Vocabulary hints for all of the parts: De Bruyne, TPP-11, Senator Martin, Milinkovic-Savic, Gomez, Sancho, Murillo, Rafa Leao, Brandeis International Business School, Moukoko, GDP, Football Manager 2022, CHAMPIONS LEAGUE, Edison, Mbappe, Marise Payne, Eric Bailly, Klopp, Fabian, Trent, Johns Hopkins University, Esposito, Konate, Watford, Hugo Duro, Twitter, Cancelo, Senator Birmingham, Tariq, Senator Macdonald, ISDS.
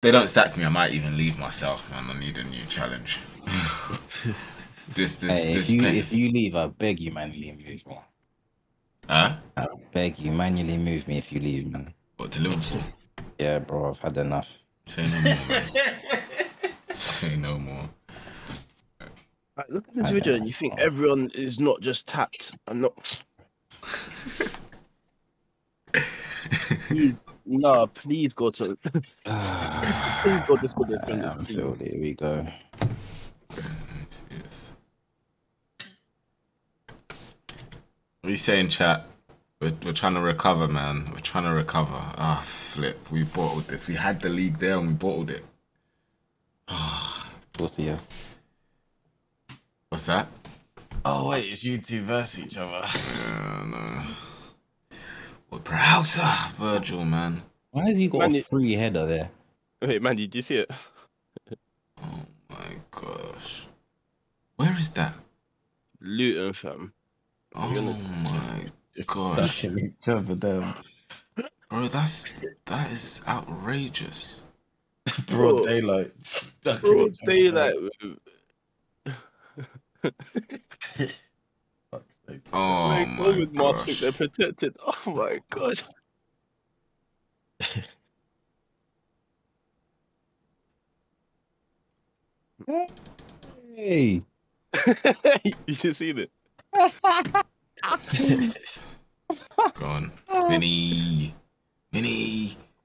They don't sack me, I might even leave myself, man. I need a new challenge. If you leave, I beg you manually move me. Huh? I beg you manually move me if you leave, man. What, to Liverpool? Yeah, bro, I've had enough. Say no more, man. Say no more. Like, look at this video and you think everyone is not just tapped and not... No, please go to. Please go to school. There we go. Yes. What are you saying, chat? We're trying to recover, man. We're trying to recover. Ah, flip. We bottled this. We had the league there and we bottled it. What's here? What's that? Oh wait, it's you two versus each other. Yeah, no. Well, perhaps, Virgil, man. Why has he got a free header there? Wait, man, did you see it? Oh my gosh. Where is that? Luton, fam. Oh my gosh. Bro, that is outrageous. Broad daylight. Broad daylight. Oh my gosh. They're protected. Oh my god. Hey. You should see it. Go on. Mini.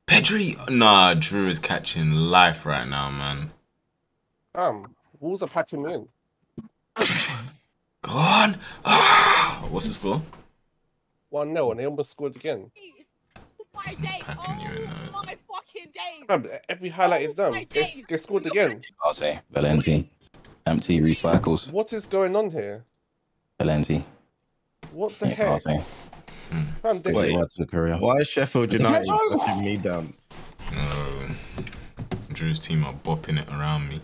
Pedri. Nah, Drew is catching life right now, man. Wolves are patching me in. Go on. What's the score? 1-0, and they almost scored again. It's not packing you in there, is it? Every highlight is done. They scored again. Arce, Valenti, empty recycles. What is going on here? Valenti. What the heck? Why is Sheffield United pushing me down? No, Drew's team are bopping it around me.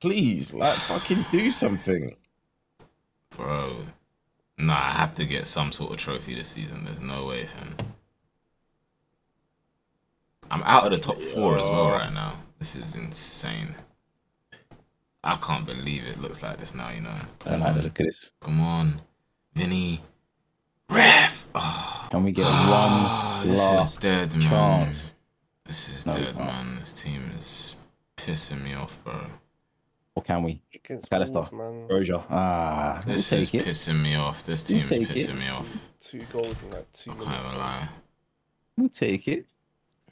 Please, like, fucking do something. Bro, nah, I have to get some sort of trophy this season. There's no way, fam. I'm out of the top four as well right now. This is insane. I can't believe it looks like this now, you know. Come I don't like the look at this. Come on, Vinny. Ref! Oh. Can we get one last chance? This is dead, man. This team is pissing me off, bro. Or can we? Callister, Roger. Ah, this is pissing me off. This team is pissing me off. 2 goals in like 2 minutes. I can't even lie. We'll take it.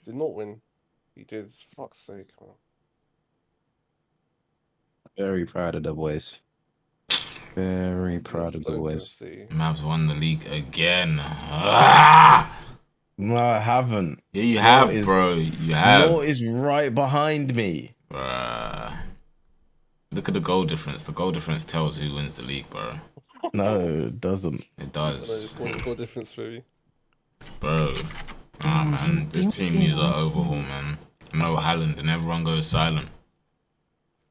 Did not win. He did. Fuck's sake, man. Very proud of the boys. Very proud of the boys. Mavs won the league again. Ah! No, I haven't. Yeah, you have, bro. You have. Law is right behind me. Bruh. Look at the goal difference. The goal difference tells who wins the league, bro. No, it doesn't. It does. What's the goal difference, baby? Bro. Ah, man. This team needs an overhaul, man. No Haaland and everyone goes silent.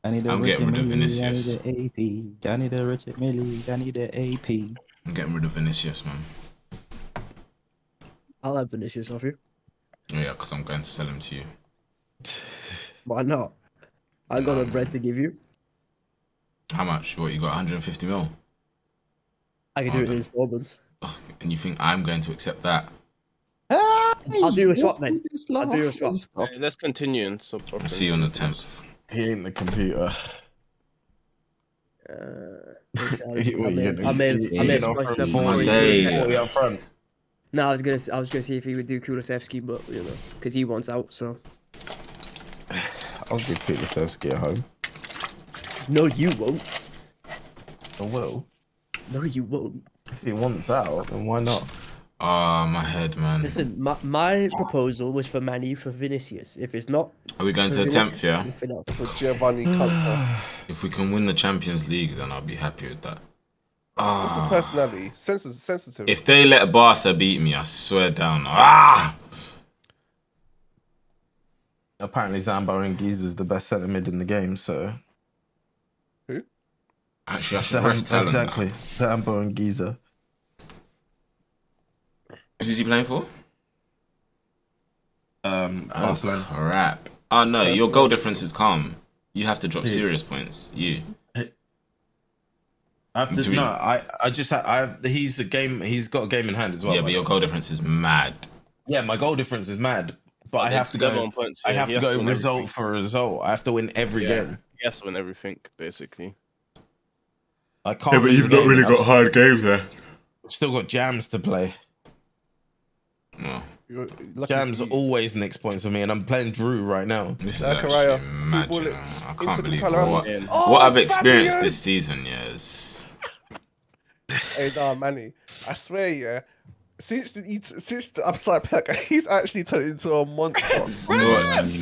I'm getting rid of Vinicius. I need a Richard Millie. I need an AP. I'm getting rid of Vinicius, man. I'll have Vinicius off you. Yeah, because I'm going to sell him to you. Why not? I got a bread to give you. How much? What, you got 150 mil? I can do it in installments. Oh, and you think I'm going to accept that? I'll do a swap, mate. I'll do a swap. Hey, let's continue. And I'll see you on the 10th. He ain't the computer. I'm in. No, I was gonna see if he would do Kulusevski, but you know, because he wants out, so. I'll give Kulusevski at home. No, you won't. I will. No, you won't. If he wants out, then why not? Ah, my head, man. Listen, my proposal was for Manny for Vinicius. If it's not... Are we going to the 10th, yeah? If we can win the Champions League, then I'll be happy with that. What's his personality? Sensitive. If they let Barca beat me, I swear down. Ah! Apparently, Zambo Anguissa is the best centre mid in the game, so... Actually, I should press talent. Exactly. Zambo and Giza. Who's he playing for? Barcelona. Crap. Oh no, your goal difference is calm. You have to drop serious points. He's got a game in hand as well. Yeah, but your goal difference is mad. Yeah, my goal difference is mad. But I have to go. Points, I have to go result for result. I have to win every game. Yes, win everything basically. I can't. Yeah, but you've not really got hard games there. I've still got jams to play. No. Jams are always next points for me, and I'm playing Drew right now. This is actually magic. I can't believe what I've experienced this season. Yes. Hey, nah, Manny. I swear, yeah. Since the upside pack, he's actually turned into a monster.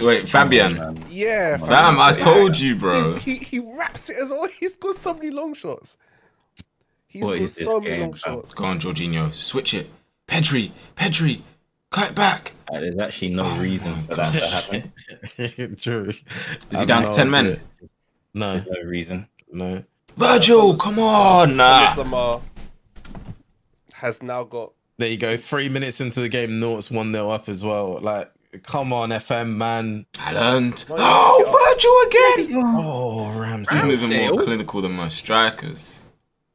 Wait, Fabian. Yeah, fam, I told you, bro. He wraps it as well. He's got so many long shots. He's got so many long shots. Go on, Jorginho. Switch it. Pedri. Cut back. There's actually no reason for that to happen. True. Is he down to 10 men? No. There's no reason. No. Virgil, come on. Nah. Has now got... There you go. 3 minutes into the game, Nort's 1-0 up as well. Like, come on, FM, man. Haaland. Oh, Virgil again. Oh, Ramsdale. He's even more clinical than my strikers.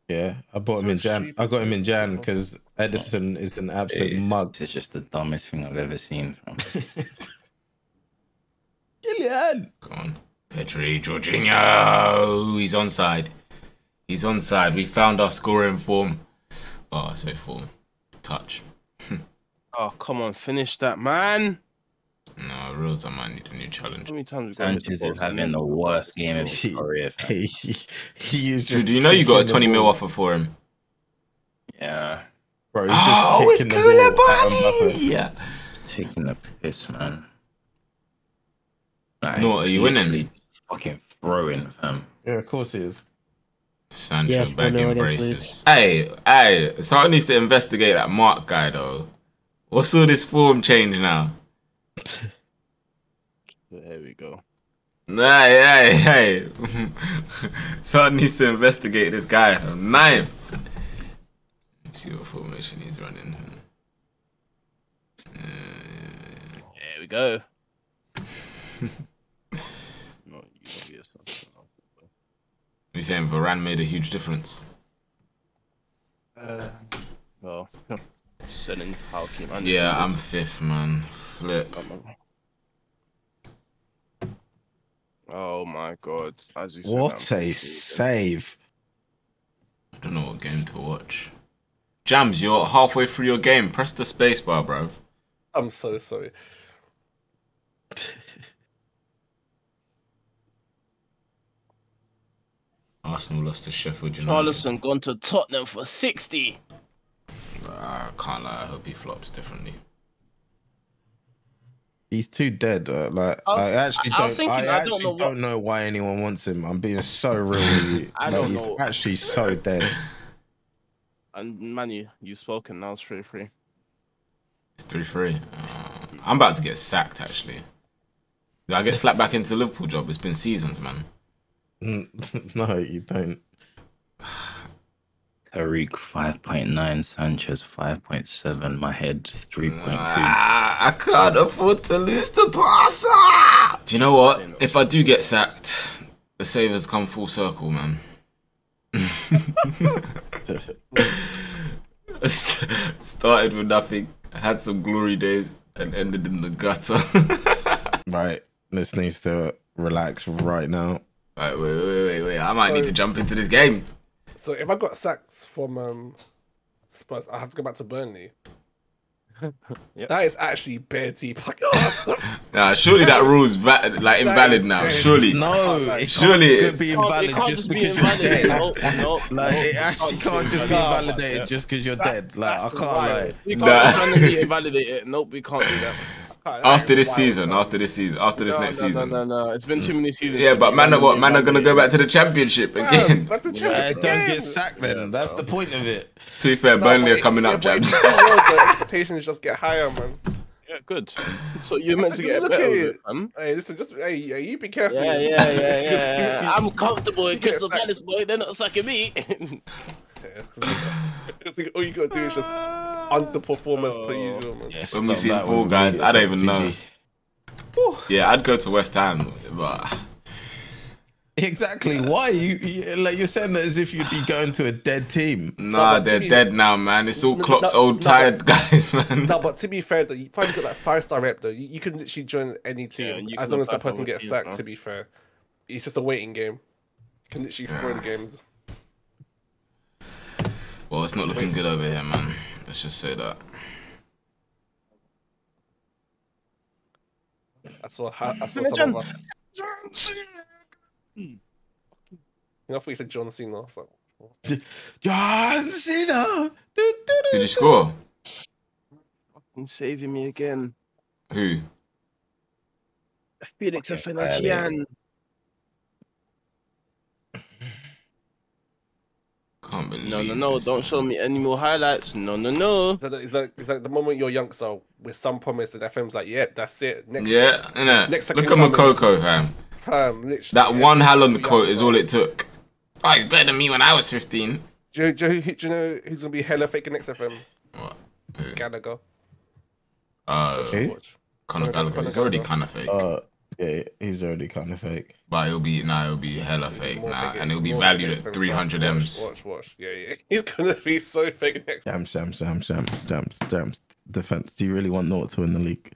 Yeah, I bought him in Jan. I got him in Jan because Edison is an absolute mug. It's just the dumbest thing I've ever seen from Gillian. Go on. Pedri, Jorginho. He's onside. He's onside. We found our scoring form. Oh, I say form. Touch. Oh, come on. Finish that, man. No, real time, I need a new challenge. How many times Sanchez is having the worst game of his career. He is just... Dude, do you know you got a 20 mil offer for him? Yeah. Bro, he's just it's Koulibaly! Yeah. Taking the piss, man. Like, no, are you winning? Fucking throwing, fam. Yeah, of course he is. Sancho bagging braces. Hey, someone needs to investigate that Mark guy, though. What's all this form change now? There we go. Hey. Someone needs to investigate this guy. Ninth. Let's see what formation he's running. There we go. You're saying Varane made a huge difference? Well, selling Halky, man. Yeah, I'm fifth, man. Flip. Oh my god. As you said, what a save. I don't know what game to watch. Jams, you're halfway through your game. Press the space bar, bro. I'm so sorry. Arsenal lost to Sheffield United. Charleston gone to Tottenham for 60. I can't lie. I hope he flops differently. He's too dead. Like I actually don't know why anyone wants him. I'm being so real with you. I don't know. He's actually so dead. And Manu, you've spoken. Now it's 3-3. It's 3-3. I'm about to get sacked. Actually, do I get slapped back into the Liverpool job? It's been seasons, man. No, you don't. Tariq 5.9, Sanchez 5.7, my head 3.2. I can't afford to lose to Barca. Do you know what? If I do get sacked, the savers come full circle, man. Started with nothing, had some glory days, and ended in the gutter. Right, this needs to relax right now. Right, wait. I might need to jump into this game. So if I got sacked from Spurs, I have to go back to Burnley. Yep. That is actually bare deep. Nah, surely that rule's invalid now. Surely. No, surely it can't just be invalid just because you're dead. It actually can't just be invalidated just because you're dead. Like I can't lie. You can't invalidate it. Nope, we can't do that. After this season, after this next season. No. It's been too many seasons. Yeah, but man are gonna go back to the championship again. Back to the championship. Don't get sacked then. Yeah, that's the point of it. To be fair, Burnley are coming up, James. The expectations just get higher, man. Yeah, good. So you're meant to get better with it, man. Hey, listen, just you be careful. Yeah. I'm comfortable in Crystal Palace, boy. They're not sucking me. All you gotta do is just underperform as per usual, man. When we see 4 guys, I don't even know. Whew. Yeah, I'd go to West Ham, but exactly. Why you like you're saying that as if you'd be going to a dead team? Nah, they're dead now, man. It's all Klopp's old tired guys, man. No, but to be fair though, you probably got that five-star rep though. You can literally join any team as long as the person gets sacked. To be fair, it's just a waiting game. Can literally throw the games. Well, it's not looking good over here, man. Let's just say that. I saw some of us. John Cena. You know, I thought you said John Cena. So. John Cena. Did he score? Fucking saving me again. Who? Felix Afenachian. No, don't show me any more highlights. No. It's like the moment you're young, so with some promise, and FM's like, yep, yeah, that's it. Next look at Moukoko, fam. That one Haaland quote is all it took. Oh, he's better than me when I was 15. Do you know who's going to be hella faking next FM? What? Who? Gallagher. Conor Gallagher. He's already kind of fake. Yeah, he's already kind of fake. But it'll be hella fake now, and it'll be valued at 300 M's. Watch. Yeah. He's gonna be so fake next. Shams. Defense. Do you really want North to win the league?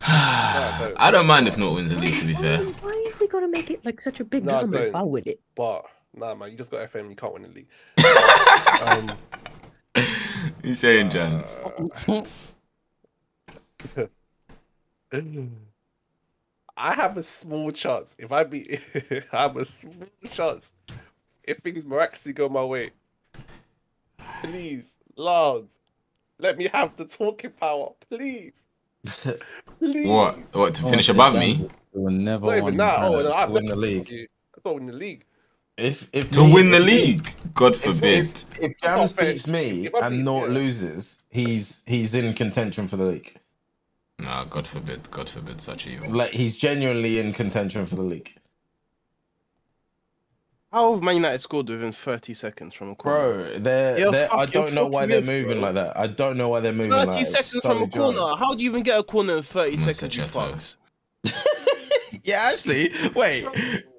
I don't mind if North wins the league. To be fair. Why have we gotta make it like such a big drama if I win it? But nah, man, you just got FM. You can't win the league. You saying, Jans? I have a small chance if I beat. I have a small chance if things miraculously go my way. Please, Lord, let me have the talking power, please. Please. What to finish above me? We'll never win the league. I thought win the league. If to win the league, God forbid. If Jams beats me and Nort loses, he's in contention for the league. Nah, God forbid such evil. Like, he's genuinely in contention for the league. How have Man United scored within 30 seconds from a corner? Bro, I don't know why they're moving like that. I don't know why they're moving like that. 30 seconds from a corner. How do you even get a corner in 30 seconds, you fucks? Yeah, actually, wait.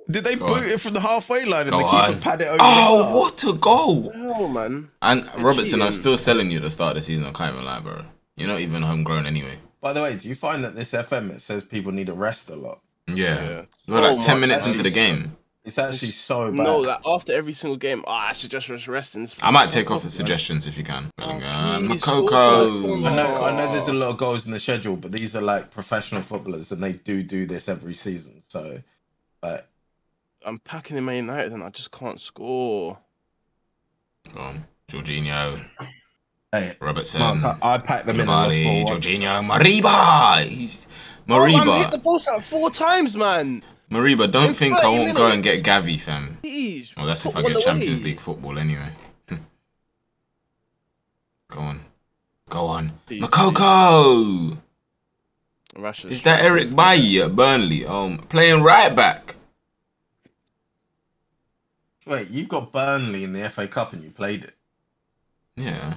Did they boot it from the halfway line and the keeper pad it over? Oh, what a goal! Oh, man. And Robertson, I'm still selling you the start of the season. I can't even lie, bro. You're not even homegrown anyway. By the way, do you find that this FM, it says people need a rest a lot? Yeah. We're like 10 minutes into the game. It's actually so bad. No, like after every single game, I suggest rest in this place. I might take off the suggestions if you can. Coco. I know there's a lot of goals in the schedule, but these are like professional footballers and they do this every season. So, like, I'm packing in Man United and I just can't score. Go on. Jorginho. Hey, Robertson, Mark, I packed them in. Jorginho, Mariba. Mariba. Oh, man, hit the post out 4 times, man. Mariba, don't think I won't go and get Gavi, fam. Jeez, well, that's if I get Champions League football anyway. Go on. Moukoko. Is that Eric Bailly at Burnley? Playing right back. Wait, you've got Burnley in the FA CUP and you played it. Yeah.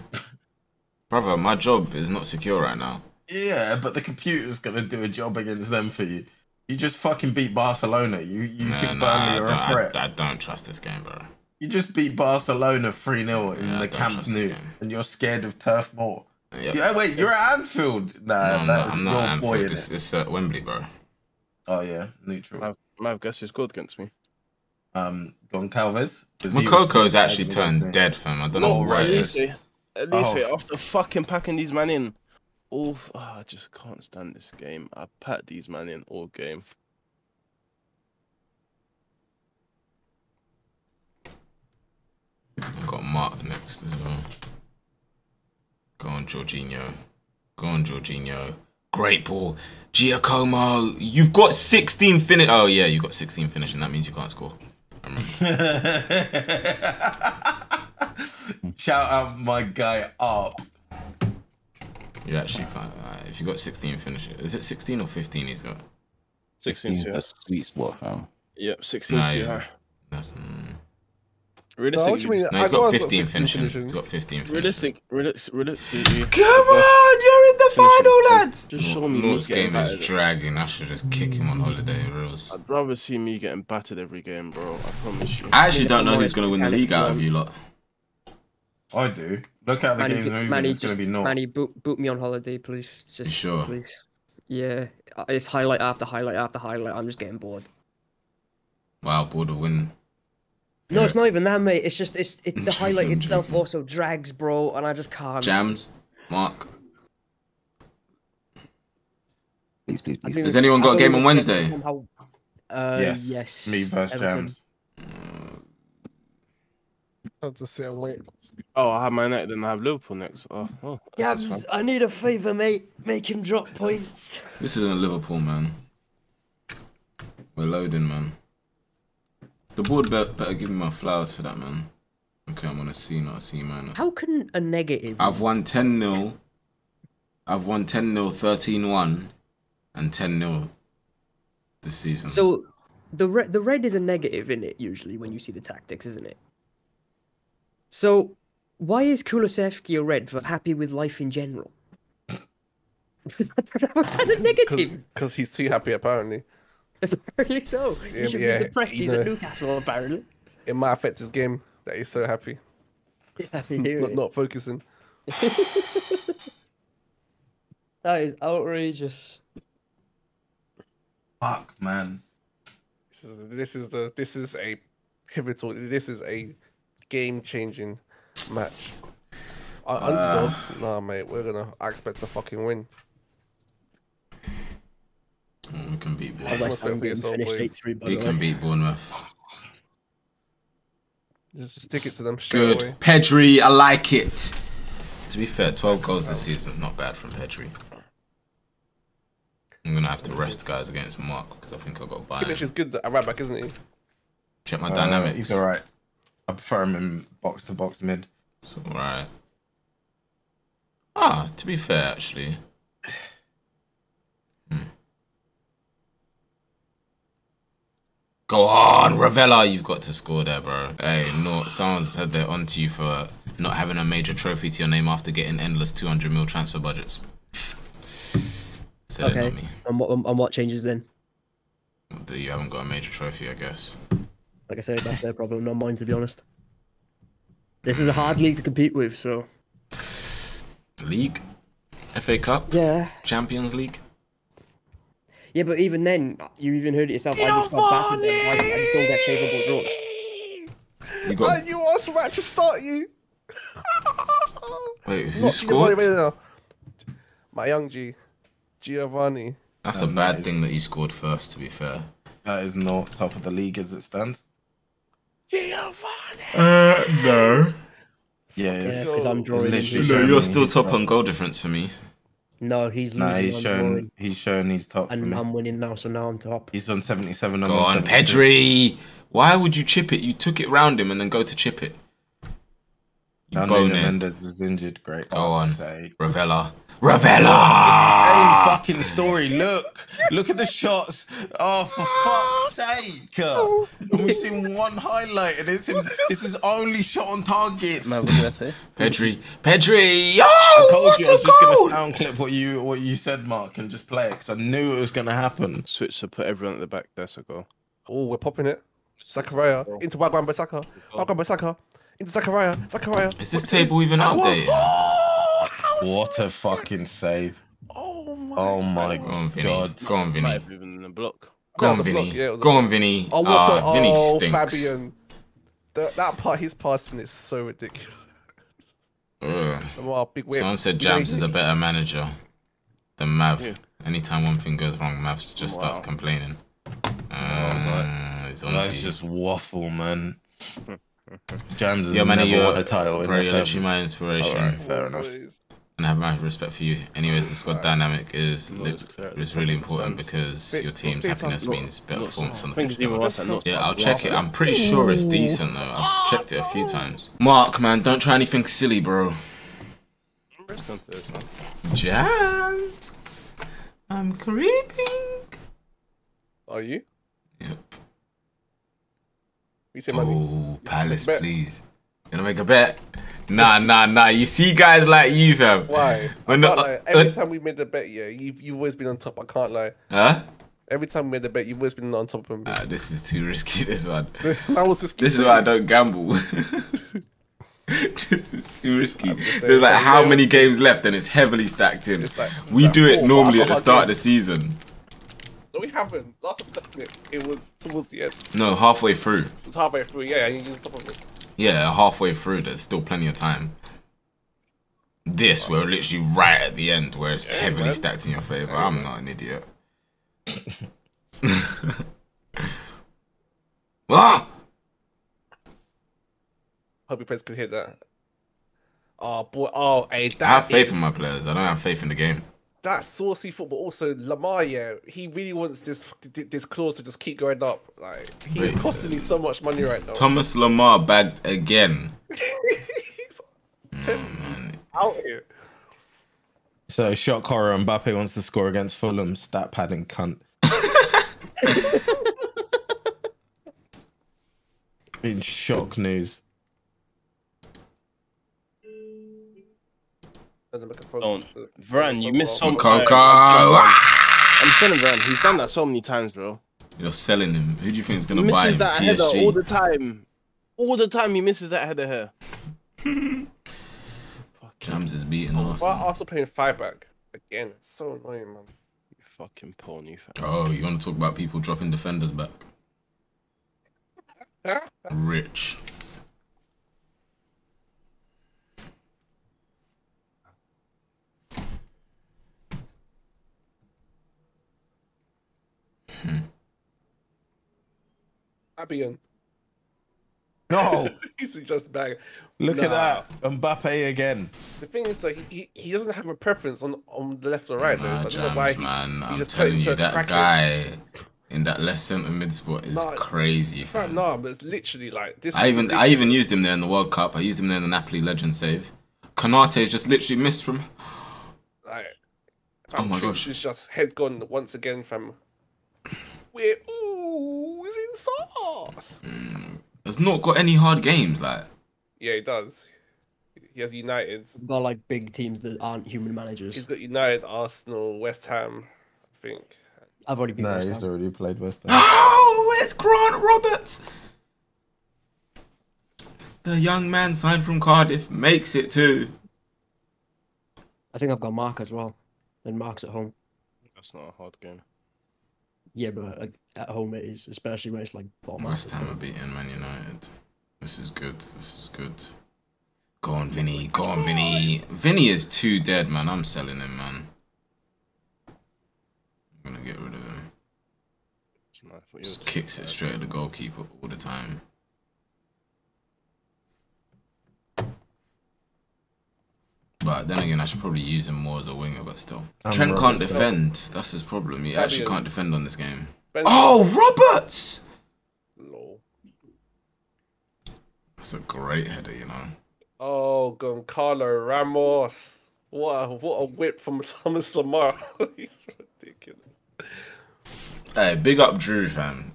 Brother, my job is not secure right now. Yeah, but the computer's gonna do a job against them for you. You just fucking beat Barcelona. You think Burnley are a threat? I don't trust this game, bro. You just beat Barcelona 3-0 in the Camp Nou, and you're scared of Turf Moor. Yep. Wait, you're at Anfield. No, I'm not at Anfield. It's at Wembley, bro. Oh yeah, neutral. My guess who scored against me. Goncalves. Moukoko's actually turned dead, fam. I don't know why it is. At least after fucking packing these man in, I just can't stand this game. I packed these man in all game. I've got Mark next as well. Go on, Jorginho. Great ball. Giacomo, you've got 16 finish. Oh yeah, you've got 16 finishing. That means you can't score. I remember. Shout out my guy up. You actually can't. If you got 16 finishes, is it 16 or 15? He's got 16. That's a sweet spot, fam. Yep, 16. That's realistically. No, he's got 15 finishing. He's got 15. Realistic. Come on, you're in the final, lads. Just show me. Lord's game is dragging. I should just kick him on holiday, Rose. I'd rather see me getting battered every game, bro. I promise you. I actually don't know who's going to win the league out of you lot. I do. Look at the games. Manny, just be Manny, boot me on holiday, please. Just sure, please. Yeah, it's highlight after highlight after highlight. I'm just getting bored. Wow, bored of winning. No, it's not even that, mate. It's just the highlight itself also drags, bro, and I just can't. Jams, Mark. Please, please, please. Has anyone got a game on Wednesday? Somehow... yes. Yes. Me versus Jams. Oh, I have Man United and I have Liverpool next. Oh, Jams, I need a favour, mate. Make him drop points. This isn't Liverpool, man. We're loading, man. The board better give me my flowers for that, man. Okay, I'm on a C, not a C minus. How can a negative? I've won 10-0. I've won 10-0, 13-1, and 10-0 this season. So the red is a negative in it usually when you see the tactics, isn't it? So why is Kulusevski a red for happy with life in general? Was that a negative? Because he's too happy, apparently. Apparently so. You should be depressed. He's at Newcastle, apparently. It might affect his game that he's so happy. He's happy here. not focusing. That is outrageous. Fuck, man. This is a pivotal. This is a game-changing match. Our underdogs. Nah, mate. I expect to fucking win. We can beat Bournemouth. We can beat Bournemouth. Just stick it to them straight away. Good. Pedri, I like it. To be fair, 12 goals this season. Not bad from Pedri. I'm going to have to rest guys against Mark because I think I've got Bayern. Finish is good at right back, isn't he? Check my dynamics. He's alright. I prefer him in box-to-box mid. It's alright. Ah, to be fair, actually. Go on, Ravella, you've got to score there, bro. Hey, no, someone said they're onto you for not having a major trophy to your name after getting endless 200 mil transfer budgets. Said okay, it, not me. And what changes then? You haven't got a major trophy, I guess. Like I said, that's their problem, not mine, to be honest. This is a hard league to compete with, so... League? FA CUP? Yeah. Champions League? Yeah, but even then, you even heard it yourself. I just got back and I still get favourable draws. You got... You asked about to start you. Wait, who scored? Wait, my young G, Giovanni. That's a bad thing that he scored first, to be fair. That is not top of the league as it stands. Giovanni. No. Yeah, because I'm drawing. No, you're still top on goal difference for me. No, he's losing. Nah, he's shown he's top. And I'm winning now, so now I'm top. He's on 77. Go on, Pedri. Why would you chip it? You took it round him and then go to chip it. You Mendes is injured. Great. Go on, Ravella. Ravella. It's the same fucking story. Look, look at the shots. Oh, for fuck's sake! Oh. We've seen one highlight, and it's his only shot on target. No, Pedri. Oh, what a goal! I was just gonna sound clip what you said, Mark, and just play it because I knew it was gonna happen. Switch to put everyone at the back. That's a goal. Oh, we're popping it. Zakaria into Wagwan Bissaka. Wagwan Bissaka. Into Zakaria. Is this table even updated? What a fucking save! Oh my god! Go on, Vinny. Go on, Vinny. Oh, what a... Vinny stinks. Fabian. That part he's passing is so ridiculous. Wow, big whip. Someone said Jams is a better manager than Mav. Yeah. Anytime one thing goes wrong, Mav just starts complaining. That's just waffle, man. Jams is never won a title. Bro, you're literally my inspiration. Right, fair enough. And I have massive respect for you. Anyways, the squad dynamic is really important because your team's happiness means better performance on the pitch. Yeah, I'll check it. I'm pretty sure it's decent, though. I've checked it a few times. Mark, man, don't try anything silly, bro. Jams, I'm creeping. Are you? Yep. You say Palace, please. Gonna make a bet. Nah. You see guys like you, fam. Why? Every time we made the bet, yeah, you've always been on top. I can't lie. Huh? Every time we made the bet, you've always been on top of me. This is too risky, this one. This is why I don't gamble. This is too risky. There's like how many games left and it's heavily stacked in. Like, we do it normally at the start of the season. No, we haven't. Last time it was towards the end. No, halfway through. It's halfway through, yeah. You use top of it. Yeah, halfway through, there's still plenty of time. This, we're literally right at the end where it's heavily stacked in your favour. Yeah, I'm not an idiot. Ah! Hope your players can hit that. Oh boy! Oh, hey, I have faith in my players. I don't have faith in the game. That's saucy football. Also, Lamar, yeah, he really wants this clause to just keep going up. Like he's costing me so much money right now. Thomas Lamar bagged again. Out here. So shock horror. Mbappe wants to score against Fulham. Stat padding cunt. In shock news. Varane, you missed so much. Coco! I'm selling Varane. He's done that so many times, bro. You're selling him. Who do you think is gonna buy him? He misses that PSG header all the time. All the time he misses that header here. Jams is beating us. Why are Arsenal playing five back again? It's so annoying, man. You fucking poor new fan. Oh, you want to talk about people dropping defenders back? Rich. Fabian. No. He's just back. Look at that. Mbappe again. The thing is, like, he doesn't have a preference on the left or right, though. So James, I don't know why I'm just telling you, that guy in that left centre mid spot is crazy, fam. No, but it's literally like this. I even used him there in the World Cup. I used him there in the Napoli legend save. Konate's just literally missed from. Like, oh my gosh. He's just head gone once again from. We're always in sauce. Has not got any hard games, like. Yeah, he does. He has United. Got like big teams that aren't human managers. He's got United, Arsenal, West Ham, I think. I've already been. No, he's already played West Ham. Oh, it's Grant Roberts. The young man signed from Cardiff makes it too. I think I've got Mark as well, and Mark's at home. That's not a hard game. Yeah, but at home it is, especially when it's like bottom. Last time I beat Man United. This is good. This is good. Go on, Vinny. Go on, Vinny. Vinny is too dead, man. I'm selling him, man. I'm gonna get rid of him. Just kicks it straight at the goalkeeper all the time. But then again, I should probably use him more as a winger, but still. Trent can't defend. That's his problem. He actually can't defend on this game. Oh, Roberts! Lol. That's a great header, you know. Oh, Goncalo Ramos. What a whip from Thomas Lamar. He's ridiculous. Hey, big up Drew, fam.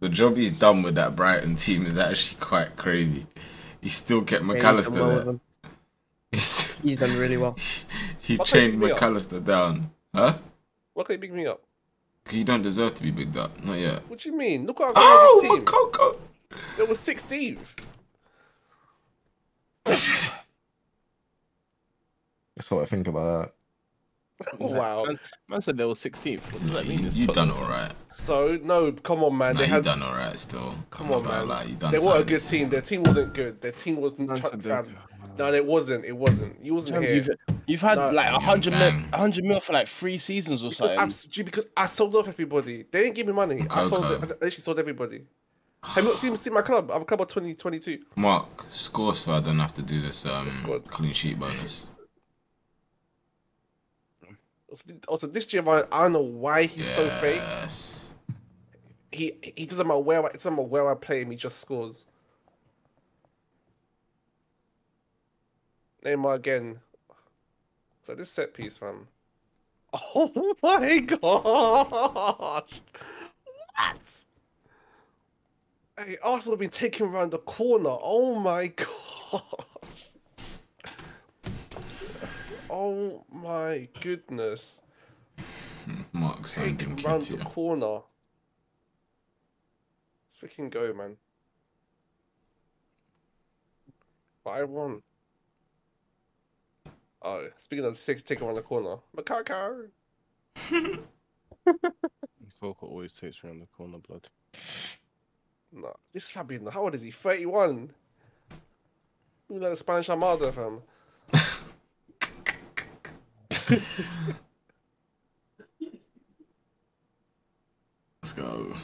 The job he's done with that Brighton team is actually quite crazy. He still kept McAllister there. He's done really well. He chained McAllister down. Huh? Why can't you big me up? Because you don't deserve to be bigged up. Not yet. What do you mean? Look at our team. Moukoko. It was 16th. That's what I think about that. Wow. Man said they were 16th. What does that mean? You done all right. So, no, come on, man. Nah, you done all right still. Come on, man. Like, you done they were a good team. Their team wasn't good. Their team wasn't... No, it wasn't. It wasn't. You wasn't here. You've had like 100 mil for like 3 seasons or something. Because I sold off everybody. They didn't give me money. Coco. I actually sold everybody. Have you not seen my club? I'm a club of 2022. Mark, score so I don't have to do this clean sheet bonus. Also, this GM, I don't know why he's so fake. He doesn't matter where I play him. He just scores. Neymar again. So this set piece, fam. Oh my gosh! What? Hey, Arsenal have been taken around the corner. Oh my gosh! Oh my goodness. Mark's and Nketiah. Round the corner. Let's freaking go, man. 5-1. Oh, speaking of six, take around the corner. Moukoko! Moukoko always takes around the corner, blood. No, this Fabian, how old is he? 31? Look like the Spanish Armada, fam. Let's go.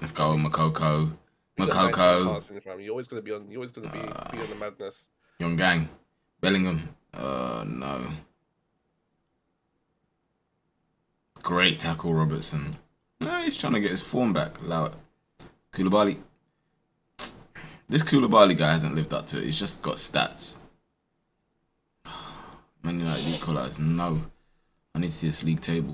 Let's go, Moukoko. Moukoko. You're always gonna be on. You're always gonna be on the madness. Young gang. Bellingham. No. Great tackle, Robertson. No, he's trying to get his form back. Allow it. Koulibaly. This Koulibaly guy hasn't lived up to it. He's just got stats. Man United equalize. No. I need to see this league table.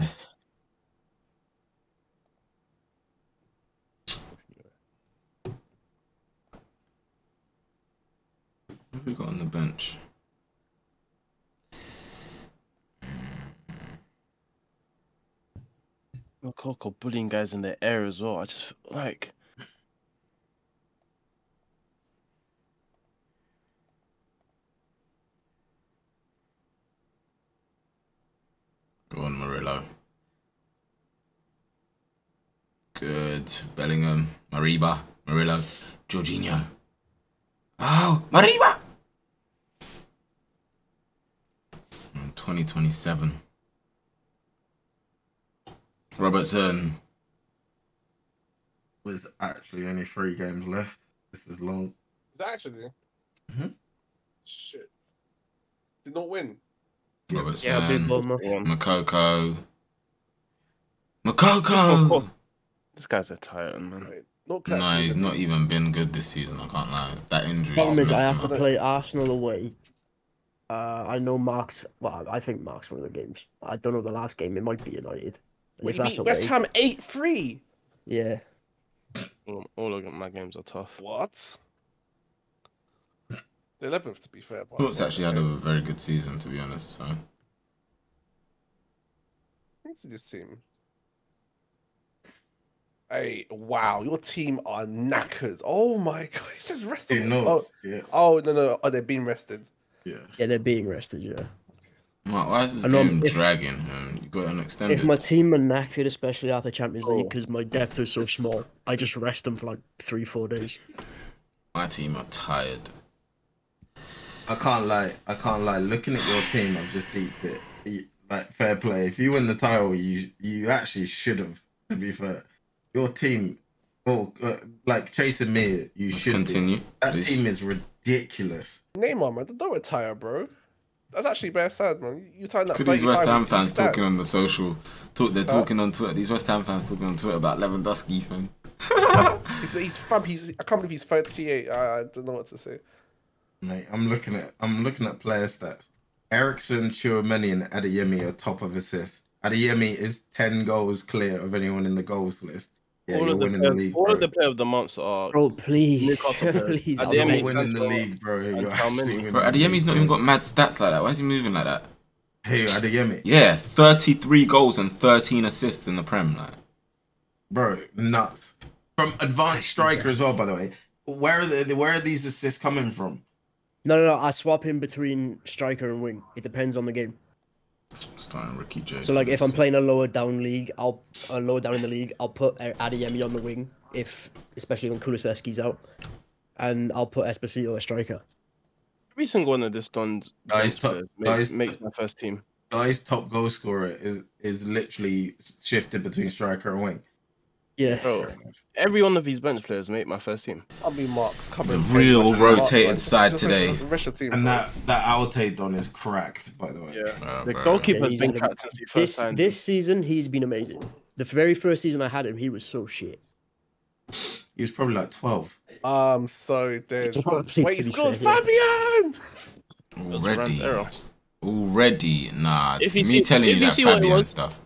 What have we got on the bench? Coco bullying guys in the air as well. I just feel like... Go on, Murillo. Good. Bellingham. Mariba. Murillo. Jorginho. Oh! Mariba! 2027. Robertson. There's actually only 3 games left. This is long. Is that actually? Mm-hmm. Shit. Did not win. Robertson. Yeah, I did love my one. Moukoko. Moukoko! This guy's a titan, man. Wait, no, he's not even been good this season, I can't lie. That injury. Problem is, I have to play Arsenal away. I know Mark's. Well, I think Mark's one of the games. I don't know the last game. It might be United. Well, you beat West Ham 8-3. Yeah. All of my games are tough. What? The 11th, to be fair. Thoughts actually had a very good season, to be honest. So. Thanks to this team. Hey, wow! Your team are knackered. Oh my god! It says rested. Oh no! Are they being rested? Yeah. Yeah, they're being rested. Yeah. Mark, why is this game dragging? You got an extended. If my team are knackered, especially after Champions League, because my depth is so small, I just rest them for like 3-4 days. My team are tired. I can't lie. Looking at your team, I've just deeped it. Like, fair play. If you win the title, you actually should have. To be fair, your team, like chasing me, you should continue. That team is ridiculous. Ridiculous. Neymar, man, don't retire, bro. That's actually very sad, man. You tied that. Could these West Ham fans talking on the social? They're talking on Twitter. These West Ham fans talking on Twitter about Lewandowski thing. he's I can't believe he's 38. I don't know what to say. Mate, I'm looking at player stats. Eriksen, Tchouameni, and Adeyemi are top of assists. Adeyemi is 10 goals clear of anyone in the goals list. Yeah, all of the player of the months are. Bro, please. Please. Adeyemi's winning the league, bro. Adeyemi's not even got mad stats like that. Why is he moving like that? Hey, Adeyemi. Yeah, 33 goals and 13 assists in the Prem. Like. Bro, nuts. From advanced striker as well, by the way. Where are these assists coming from? No. I swap him between striker and wing. It depends on the game. Starting Ricky J. So like, if I'm playing lower down in the league, I'll put Adeyemi on the wing, especially when Kulusevski's out, and I'll put Esposito a striker. Every single one of this makes my first team. Guy's top goal scorer is literally shifted between striker and wing. Yeah. Bro, every one of these bench players make my first team. I'll be Mark's coming. The real rotated side today. And that Altidon is cracked, by the way. Yeah. The goalkeeper's been captaincy first time. This season, he's been amazing. The very first season I had him, he was so shit. He was probably like 12. So dead. Wait, he scored Fabian! Already? Nah. Me telling you that Fabian stuff.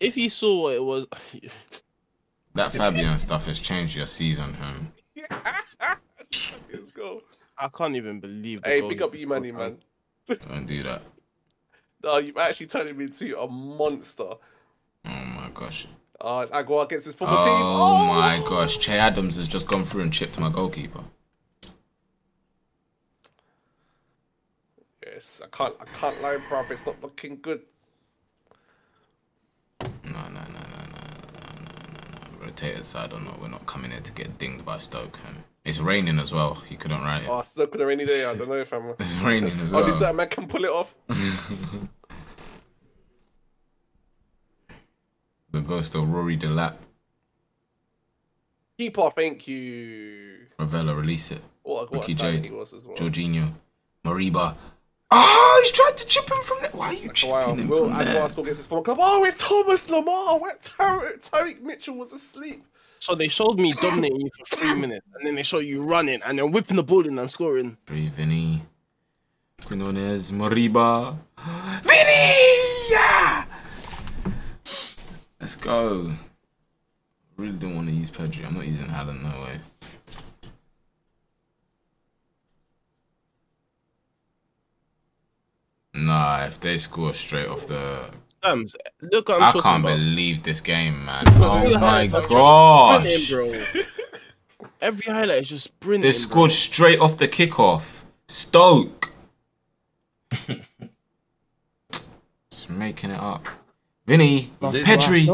If you saw what it was... That Fabian stuff has changed your season, man. Let's go. I can't even believe. Hey, pick up E-Money, man. Don't do that. No, you've actually turned him into a monster. Oh my gosh. Oh, it's Aguilar against his former team. Oh my gosh, Che Adams has just gone through and chipped my goalkeeper. Yes, I can't lie, bruv, it's not looking good. No. Rotate aside or not, we're not coming here to get dinged by Stoke, fam. It's raining as well, you couldn't write it. Oh, it's not a rainy day, I don't know, fam. It's raining as well. Only certain man can pull it off. The ghost of Rory De Lapp. Keeper, thank you. Ravella, release it. What a sign he was as well. Jorginho. Mariba. Oh, he's trying to chip him from there. Why are you chipping him from there? Oh, it's Thomas Lamar. Where Tariq Mitchell was asleep. So they showed me dominating you for 3 minutes, and then they show you running, and then whipping the ball in and scoring. Free Vinny. Quinones. Mariba. Vinny! Yeah! Let's go. I really don't want to use Pedri. I'm not using Haaland, no way. Nah, if they score straight off the... Look what I can't believe this game, man. Oh my gosh. Every highlight is just brilliant. They scored straight off the kickoff. Stoke. Just making it up. Vinny, Pedri.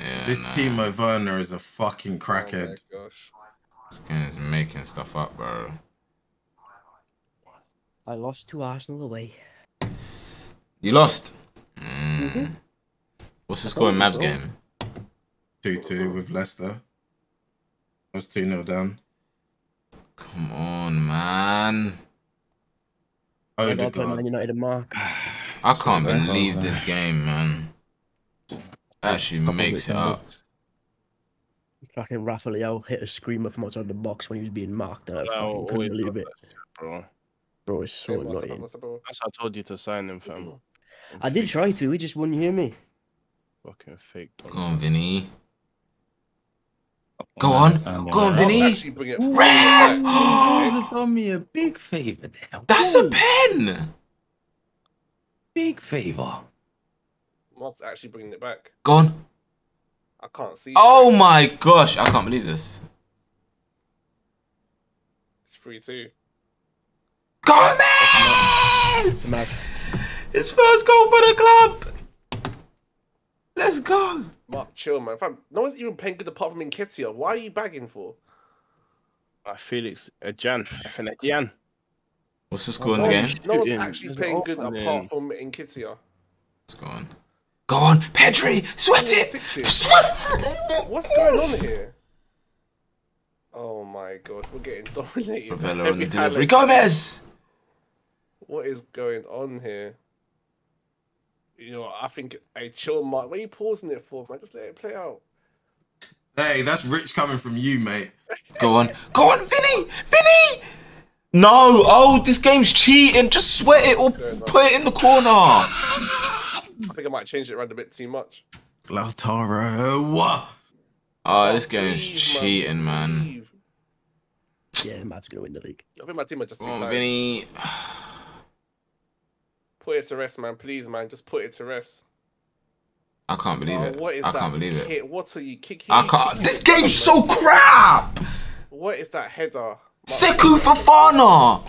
Yeah, this Timo Werner is a fucking crackhead. Oh this game is making stuff up, bro. I lost to Arsenal away. You lost? What's the score in Mavs game? 2-2 with Leicester. I was 2-0 down. Come on, man. Man United and Mark. I can't believe this game, man. That actually makes it up. Fucking Rafa Leao hit a screamer from outside the box when he was being marked, and I couldn't believe it. Bro, it's so annoying. That's how I told you to sign him, fam. I did try to, he just wouldn't hear me. Fucking fake. Go on, Vinny. Go on. Go on, Vinny. Ref! You've done me a big favour there. That's a pen! Big favour. Mark's actually bringing it back. Go on. I can't see. Oh my gosh, I can't believe this. It's 3-2. Gomez! His first goal for the club. Let's go. Mark, chill, man. No one's even playing good apart from Nketiah. Why are you bagging for? I feel it's a Jan. What's the score in the game? No one's actually playing good apart from Nketiah. What's going on? Go on, Pedri! Sweat it! Sweat! What's going on here? Oh my god, we're getting dominated. Ravella on the delivery. Gomez! What is going on here? You know, I think a chill, Mark. What are you pausing it for, man? Just let it play out. Hey, that's rich coming from you, mate. Go on. Go on, Vinny! Vinny! No! Oh, this game's cheating. Just sweat it or put it in the corner. I think I might change it around a bit too much. Lautaro. Oh, this game's cheating, man. Yeah, Mavs gonna win the league. I think my team are just too tired. Come on, Vinny. Put it to rest, man. Please, man. Just put it to rest. I can't believe it. What is that? What are you kicking? I can't. This game's so crap. What is that header? Sekou Fofana.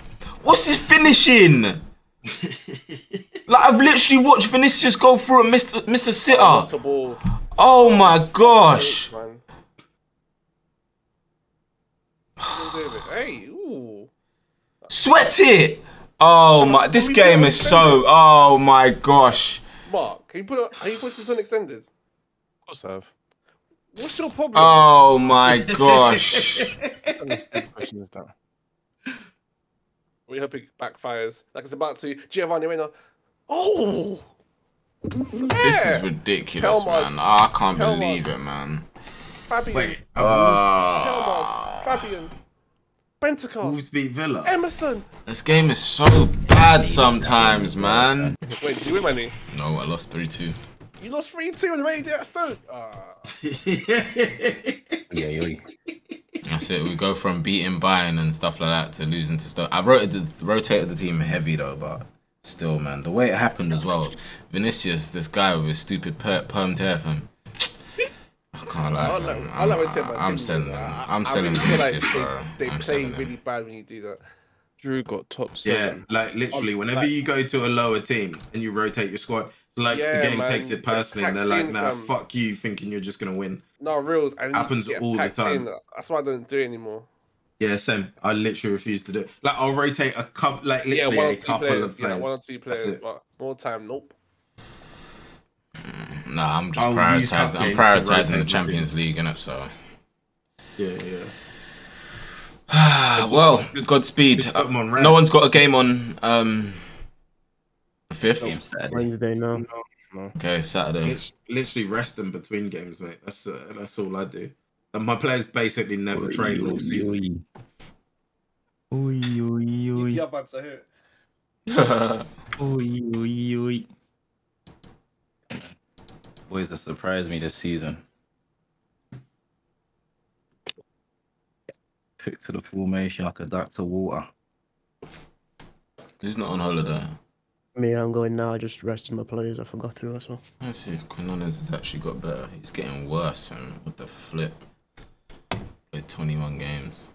What's his finishing? Like, I've literally watched Vinicius go through and miss a sitter. Oh my gosh. Hey, ooh. Sweat it. Oh my, this game is so, oh my gosh. Mark, can you put this on extended? Of course I have. What's your problem? Oh my gosh. We hope it backfires. Like it's about to. Giovanni Reina. Oh! Yeah. This is ridiculous, man. I can't believe it, man. Fabian. Wait. Fabian. Wolves beat Villa. Emerson. This game is so bad sometimes, man. Wait, did you win money? No, I lost 3-2. You lost 3-2 and raided that stone. Yeah, That's it. We go from beating Bayern and stuff like that to losing to stuff. I've rotated the team heavy though, but still, man, the way it happened as well. Vinicius, this guy with his stupid permed hair, fam. I can't lie, fam. I'm selling them. I'm selling Vinicius, bro. They play really bad when you do that. Drew got top seven. Yeah, like literally, whenever you go to a lower team and you rotate your squad, like the game takes it personally and they're like, nah, fuck you, thinking you're just gonna win. No, reals. Happens all the time. That's why I don't do it anymore. Yeah, same. I literally refuse to do it. Like, I'll rotate a couple, like literally a couple of players. Yeah, one or two players, but more time, nope. Nah, I'm just prioritizing. I'm prioritizing the Champions League, innit? So. Yeah, yeah. Well, Godspeed. No one's got a game on the 5th. Wednesday, no. Okay, Saturday. Literally rest them between games, mate. That's all I do. And my players basically never train all season. ETL vibes, I hear it. Boys have surprised me this season. Took to the formation like a duck to water. Who's not on holiday? Me, I'm going now. Just resting my players. I forgot to as well. Let's see if Quinones has actually got better. He's getting worse, and what the flip? Played 21 games.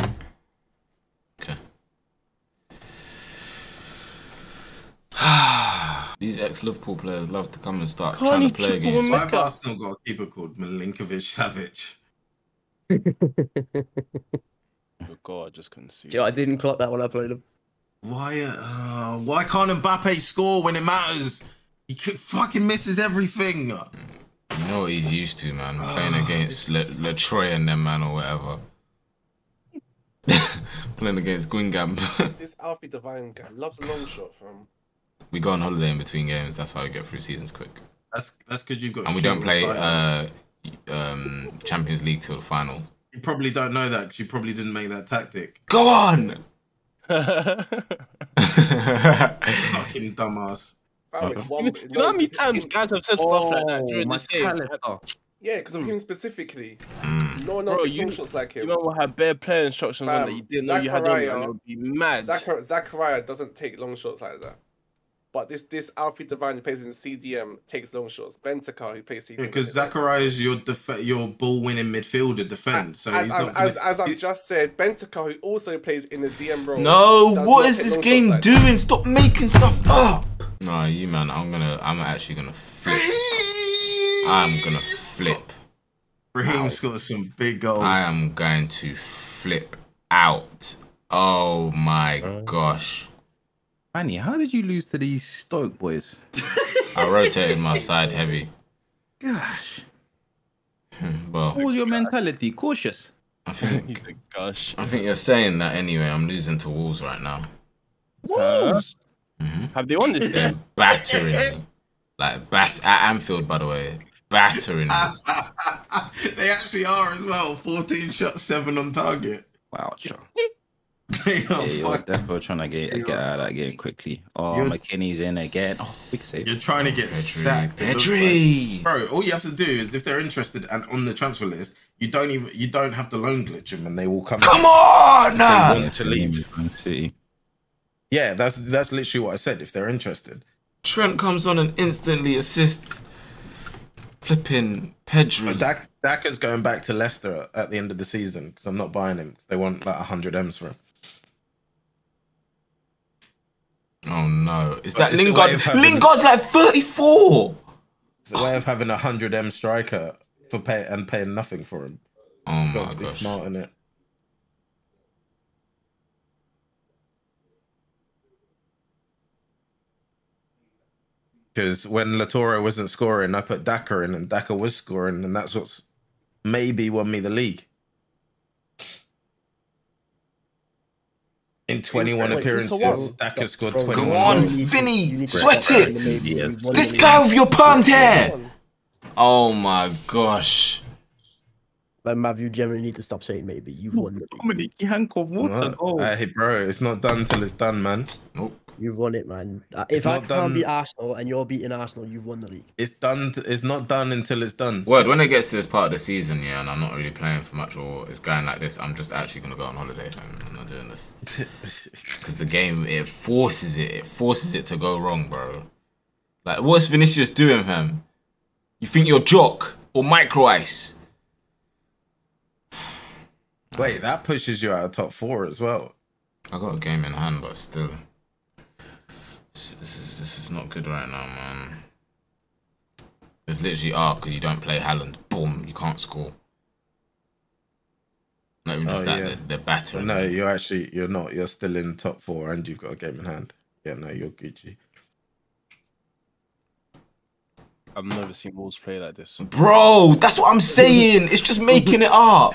Okay. These ex-Liverpool players love to come and start trying to play against. Why have Arsenal got a keeper called Milinkovic-Savic? Oh God, I just couldn't see. Yeah, I didn't clock that when I played him. Why can't Mbappe score when it matters? He fucking misses everything. You know what he's used to, man. Playing against Latroy and them, man, or whatever. Playing against Gwingam. This Alfie Divine guy loves a long shot from. We go on holiday in between games. That's why we get through seasons quick. That's because you've got. And we don't play Champions League till the final. You probably don't know that because you probably didn't make that tactic. Go on. Fucking dumbass. You know how many times guys have said stuff like that during the game? Yeah, because of him specifically. No one else has shots like him. You know what had bare player instructions on that you didn't know you had on it. I'd be mad. Zachariah doesn't take long shots like that. But this Alfie Divine who plays in CDM takes long shots. Bentacar who plays CDM. Because Zachariah is your ball-winning midfielder defense. So as I've just said, Bentacar who also plays in the DM role. No, what is this game like doing? Stop making stuff up. No, you man, I'm actually gonna flip. I'm gonna flip. Raheem's got some big goals. I am going to flip out. Oh my gosh. Manny, how did you lose to these Stoke boys? I rotated my side heavy. Gosh. Well, what was your mentality? Cautious. I think. Gosh. I think you're saying that anyway. I'm losing to Wolves right now. Wolves. Have they won this game? They're battering me, like at Anfield, by the way. Battering me. They actually are as well. 14 shots, 7 on target. Wow, John. You're definitely trying to get out of that game quickly. Oh, McKinney's in again. Oh, big save. You're trying to get sacked. Pedri. Bro, all you have to do is if they're interested and on the transfer list, you don't have to loan glitch them and they will come. Come on, nah. They want to leave. Yeah, that's literally what I said. If they're interested, Trent comes on and instantly assists. Flipping Pedri. Dak is going back to Leicester at the end of the season because I'm not buying him because they want like 100 M's for him. Oh no! Is that Lingard? Lingard's like 34. It's a way of having a 100 M striker for paying nothing for him. Oh my gosh! He's smart in it. Because when Lautaro wasn't scoring, I put Dakar in, and Dakar was scoring, and that's what's maybe won me the league. In 21 appearances, Dakar scored 21. Come on, Vinny, sweat it. This guy with your permed hair. Oh my gosh. Like, Mav, you generally need to stop saying maybe. You won the league. Dominic Yankov, what's an old? Hey, bro, it's not done till it's done, man. Nope. You've won it, man. If I can't beat Arsenal and you're beating Arsenal, you've won the league. It's done. It's not done until it's done. Word, when it gets to this part of the season, yeah, and I'm not really playing for much or it's going like this, I'm just actually going to go on holiday. I'm not doing this. Because the game, it forces it. It forces it to go wrong, bro. Like, what's Vinicius doing, fam? You think you're Jock or Micro Ice? Wait, that pushes you out of top four as well. I got a game in hand, but still. This is not good right now, man. It's literally because you don't play Haaland. Boom, you can't score. Not even just that, yeah. they're battering. No, you're not. You're still in top four and you've got a game in hand. Yeah, no, you're Gucci. I've never seen Wolves play like this. Bro, that's what I'm saying. It's just making it up.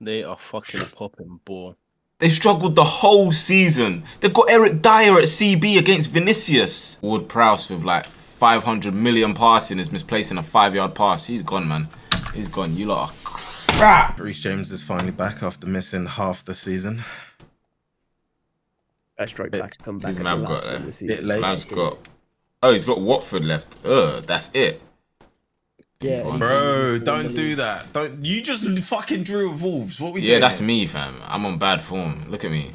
They are fucking popping ball. They struggled the whole season. They've got Eric Dyer at CB against Vinicius. Ward-Prowse with like 500 million passing is misplacing a 5-yard pass. He's gone, man. He's gone. You lot are crap. Reece James is finally back after missing half the season. Oh, he's got Watford left. That's it. Yeah, bro, don't do that. Don't you just fucking drew with Wolves? What we doing? Yeah, that's me, fam. I'm on bad form. Look at me.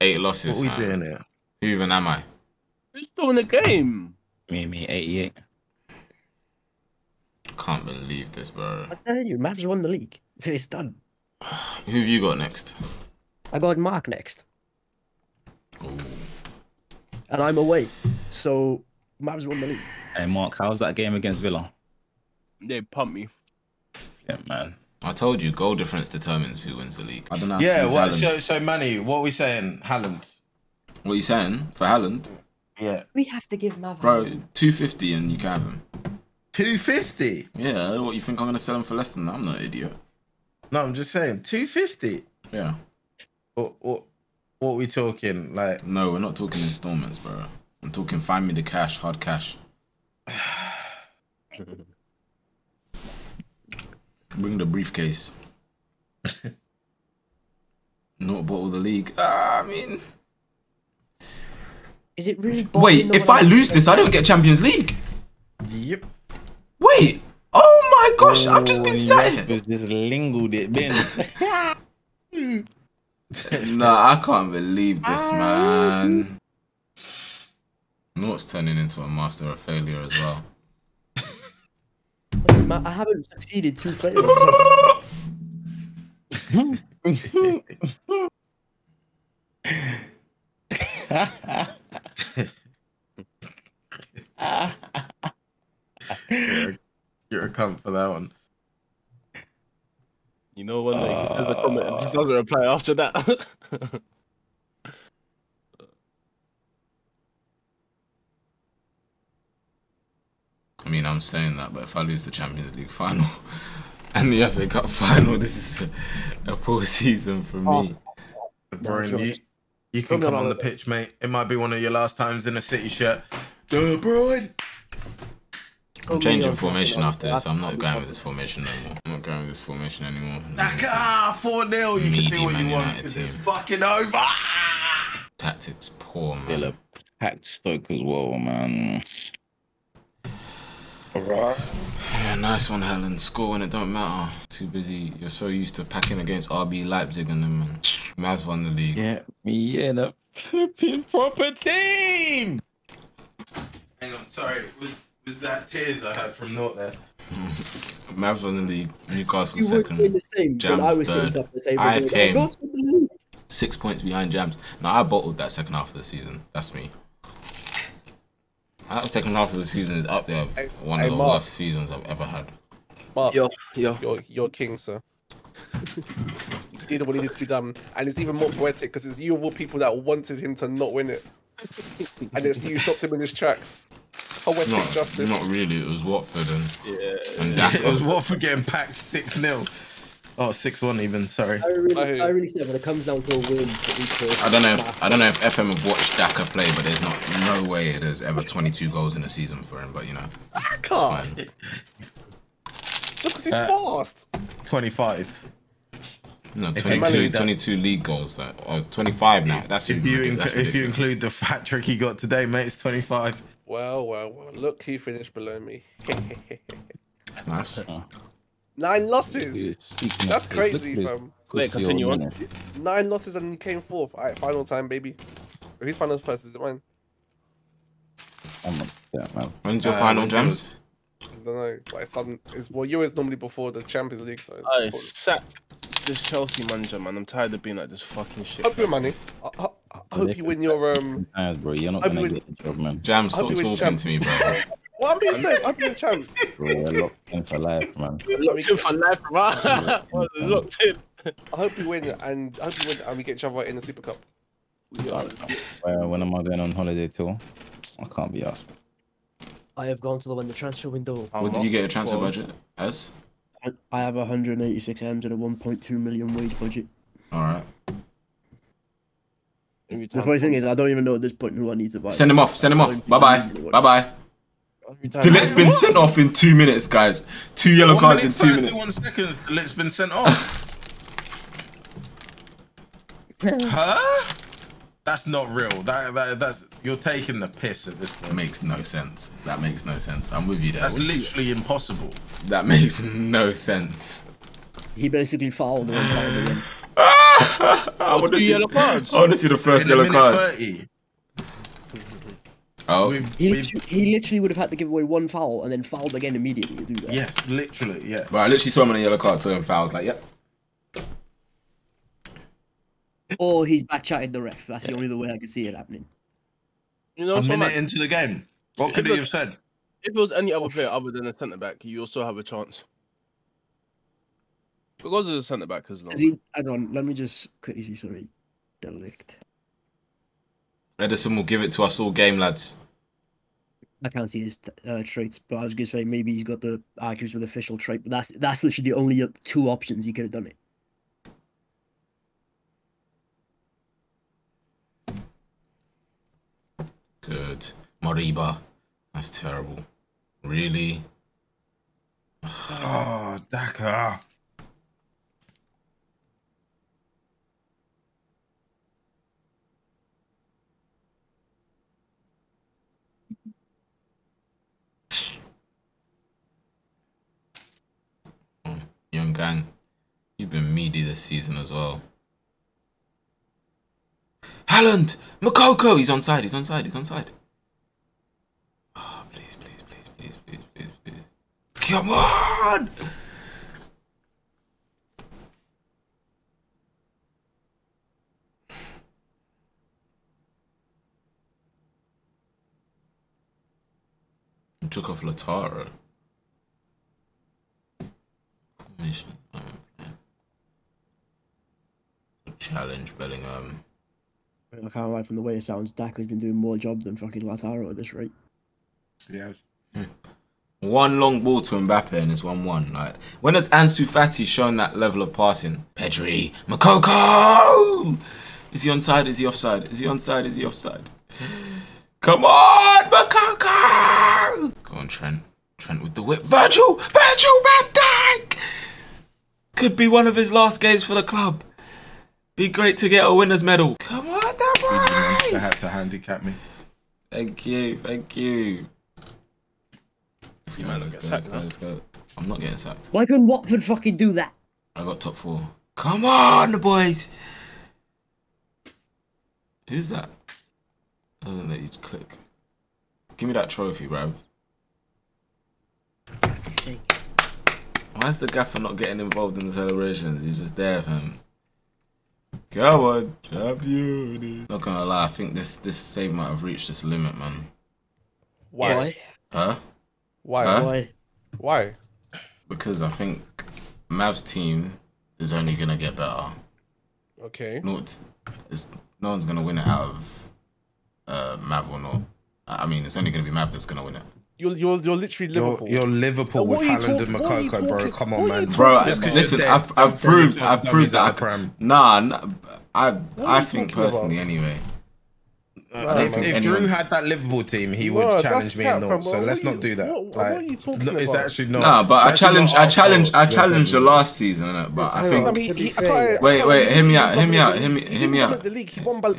8 losses. What we doing here? Who even am I? Who's doing the game? Me, 88. Can't believe this, bro. I tell you, Mavs won the league. It's done. Who have you got next? I got Mark next. Ooh. And I'm away, so Mavs won the league. Hey, Mark, how's that game against Villa? They pumped me. Yeah, man. I told you, goal difference determines who wins the league. I don't know. Yeah, well, so Manny, what are we saying? Haaland. What are you saying for Haaland? Yeah. We have to give Mav. Bro, 250 and you can have him. 250? Yeah, what, you think I'm going to sell him for less than that? I'm not an idiot. No, I'm just saying, 250? Yeah. What are we talking? Like? No, we're not talking installments, bro. I'm talking find me the cash, hard cash. Bring the briefcase. Not bottle the league. I mean, is it really? Wait, if I lose this, I don't get Champions League. Yep. Wait. Oh my gosh! I've just been sat here. Just lingled it, Ben. Nah, I can't believe this, man. Nort's turning into a master of failure as well. I haven't succeeded 2 players. You're a cunt for that one. You know what? He says a comment and just doesn't reply after that. I mean, I'm saying that, but if I lose the Champions League final and the FA Cup final, this is a poor season for me. Brian, you can come on the pitch, mate. It might be one of your last times in a City shirt. De Bruyne! I'm changing formation after this. I'm not going with this formation anymore. I'm not going with this formation anymore. Dakar, 4-0. You can do what you want. This is fucking over. Tactics poor, man. Villa packed Stoke as well, man. Right. Yeah, nice one, Haaland. Score when it don't matter. Too busy. You're so used to packing against RB Leipzig and them. Man. Mavs won the league. Yeah, me and a flipping proper team. Hang on, sorry. Was that tears I heard from Nort there? Mavs won the league. Newcastle second. Jams third. I came 6 points behind Jams. Now I bottled that second half of the season. That's me. That second half of the season is up there. One of the worst seasons I've ever had. Mark, you're king, sir. You did what needed to be done. And it's even more poetic because it's you of all people that wanted him to not win it. And it's you stopped him in his tracks. Poetic justice. Not really. It was Watford and Dak. It was Watford getting packed 6-0. Oh, 6-1 even, sorry. I really said when it comes down to a win. I don't know if FM have watched Daka play, but there's no way there's ever 22 goals in a season for him, but you know. Daka! Look, because he's fast! 25. No, 22 league goals, or 25 now. That's if you include the fat trick he got today, mate, it's 25. Well, well, well. Look who finished below me. That's nice. 9 losses. That's crazy, fam. Wait, continue on. 9 losses and you came fourth. All right, final time, baby. Who's final first? Is it mine? When's your final, James? I don't know. Like, well, yours normally before the Champions League. So I sack this Chelsea manager, man. I'm tired of being like this fucking shit. Hope your money. I hope you win your bro, you're not gonna get the job, man. Jam, stop talking to me, bro. What I'm being said, I'm being champs. Bro, we're locked in for life, man. Locked in for life, man. Locked in. I hope you win, and I hope you win, and we get each other in the Super Cup. When am I going on holiday too? I can't be asked. I have gone to the transfer window. What did you get a transfer budget as? I have 186 M's and a 1.2 million wage budget. All right. The funny thing is, I don't even know at this point who I need to buy. Send him off. Send him off. Bye bye. Bye bye. Dillet's been sent off in 2 minutes, guys. 2 yellow cards in 2 minutes. 1 second. Dillet's been sent off. Huh? That's not real. That's you're taking the piss at this point. That makes no sense. That makes no sense. I'm with you there. That's literally impossible. That makes no sense. He basically fouled one time again. I want to see the first yellow card. 30. Oh, he literally would have had to give away one foul and then fouled again immediately to do that. Yes, literally, yeah. But I literally saw him on a yellow card, so him fouls like, yep. Or he's back-chatted the ref. That's the only way I can see it happening. You know, a minute into the game. What could he have said? If it was any other player other than a centre-back, you also have a chance. Because of the centre-back as well. Hang on, let me just quickly see, sorry. Delict. Edison will give it to us all game, lads. I can't see his traits, but I was going to say maybe he's got the accuracy with official trait, but that's literally the only two options he could have done it. Good. Mariba. That's terrible. Really? Oh, Dakar. Young gang, you've been meaty this season as well. Haaland! Moukoko! He's onside, he's onside, he's onside. Oh, please, please, please, please, please, please, please. Come on! He took off Lautaro. Challenge Bellingham. I can't lie, from the way it sounds, Dak has been doing more job than fucking Lautaro at this rate. Yeah. One long ball to Mbappe and it's 1-1. Like, when has Ansu Fati shown that level of passing? Pedri, Moukoko! Is he onside? Is he offside? Is he onside? Is he offside? Come on, Moukoko! Go on, Trent. Trent with the whip. Virgil! Virgil Van Dijk! Could be one of his last games for the club. Be great to get a winner's medal. Come on, that boys! They had to handicap me. Thank you, thank you. Let's go. I'm not getting sacked. Why couldn't Watford fucking do that? I got top four. Come on, the boys! Who's that? Doesn't let you click. Give me that trophy, bro. Why is the gaffer not getting involved in the celebrations? He's just there for him. Come on, champions. Not gonna lie, I think this save might have reached its limit, man. Why? Huh? Why? Huh? Why? Why? Because I think Mav's team is only gonna get better. Okay. No one's gonna win it out of Mav or not. I mean, it's only gonna be Mav that's gonna win it. You're literally Liverpool. You're Liverpool with Haaland and Moukoko, bro. Come on, man. Bro, listen, I've proved that. Nah, I think personally, anyway. If Drew had that Liverpool team, he would challenge me and all. So let's not do that. What are you talking about? It's actually not. Nah, but I challenged the last season, but I think. Wait, hear me out. He won by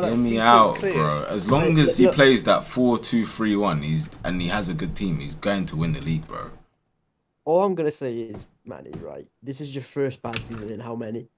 that. Hear me out, bro. As long as he plays that 4-2-3-1, and he has a good team, he's going to win the league, bro. All I'm gonna say is, Manny, right? This is your first bad season in how many?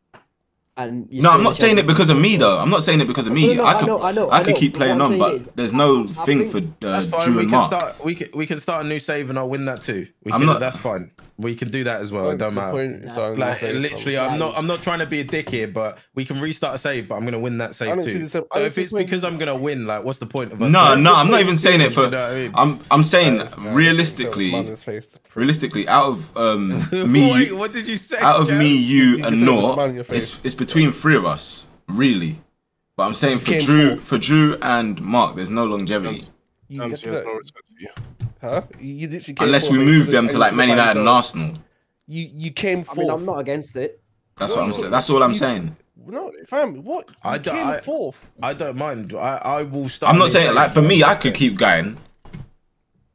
And no, I'm not saying it because of me, though. I'm not saying it because of me. I could keep playing on, but there's no thing for Drew and Mark. We can start a new save and I'll win that too. That's fine. We can do that as well. It doesn't matter. So like, literally, I'm not trying to be a dick here, but we can restart a save. But I'm gonna win that save too. So if it's because I'm gonna win, like, what's the point of us? No, I'm not even saying it for. I'm saying realistically, out of me, what did you say? Out of me, you and Nor, it's between three of us, really. But I'm saying for Drew and Mark, there's no longevity. Huh? You literally came unless we move them to like Man United and Arsenal. You came for. I mean, I'm not against it. That's what I'm saying. That's all I'm saying. No, fam, what? You came fourth. I don't mind. I will start. I'm not saying like for me, I could keep going.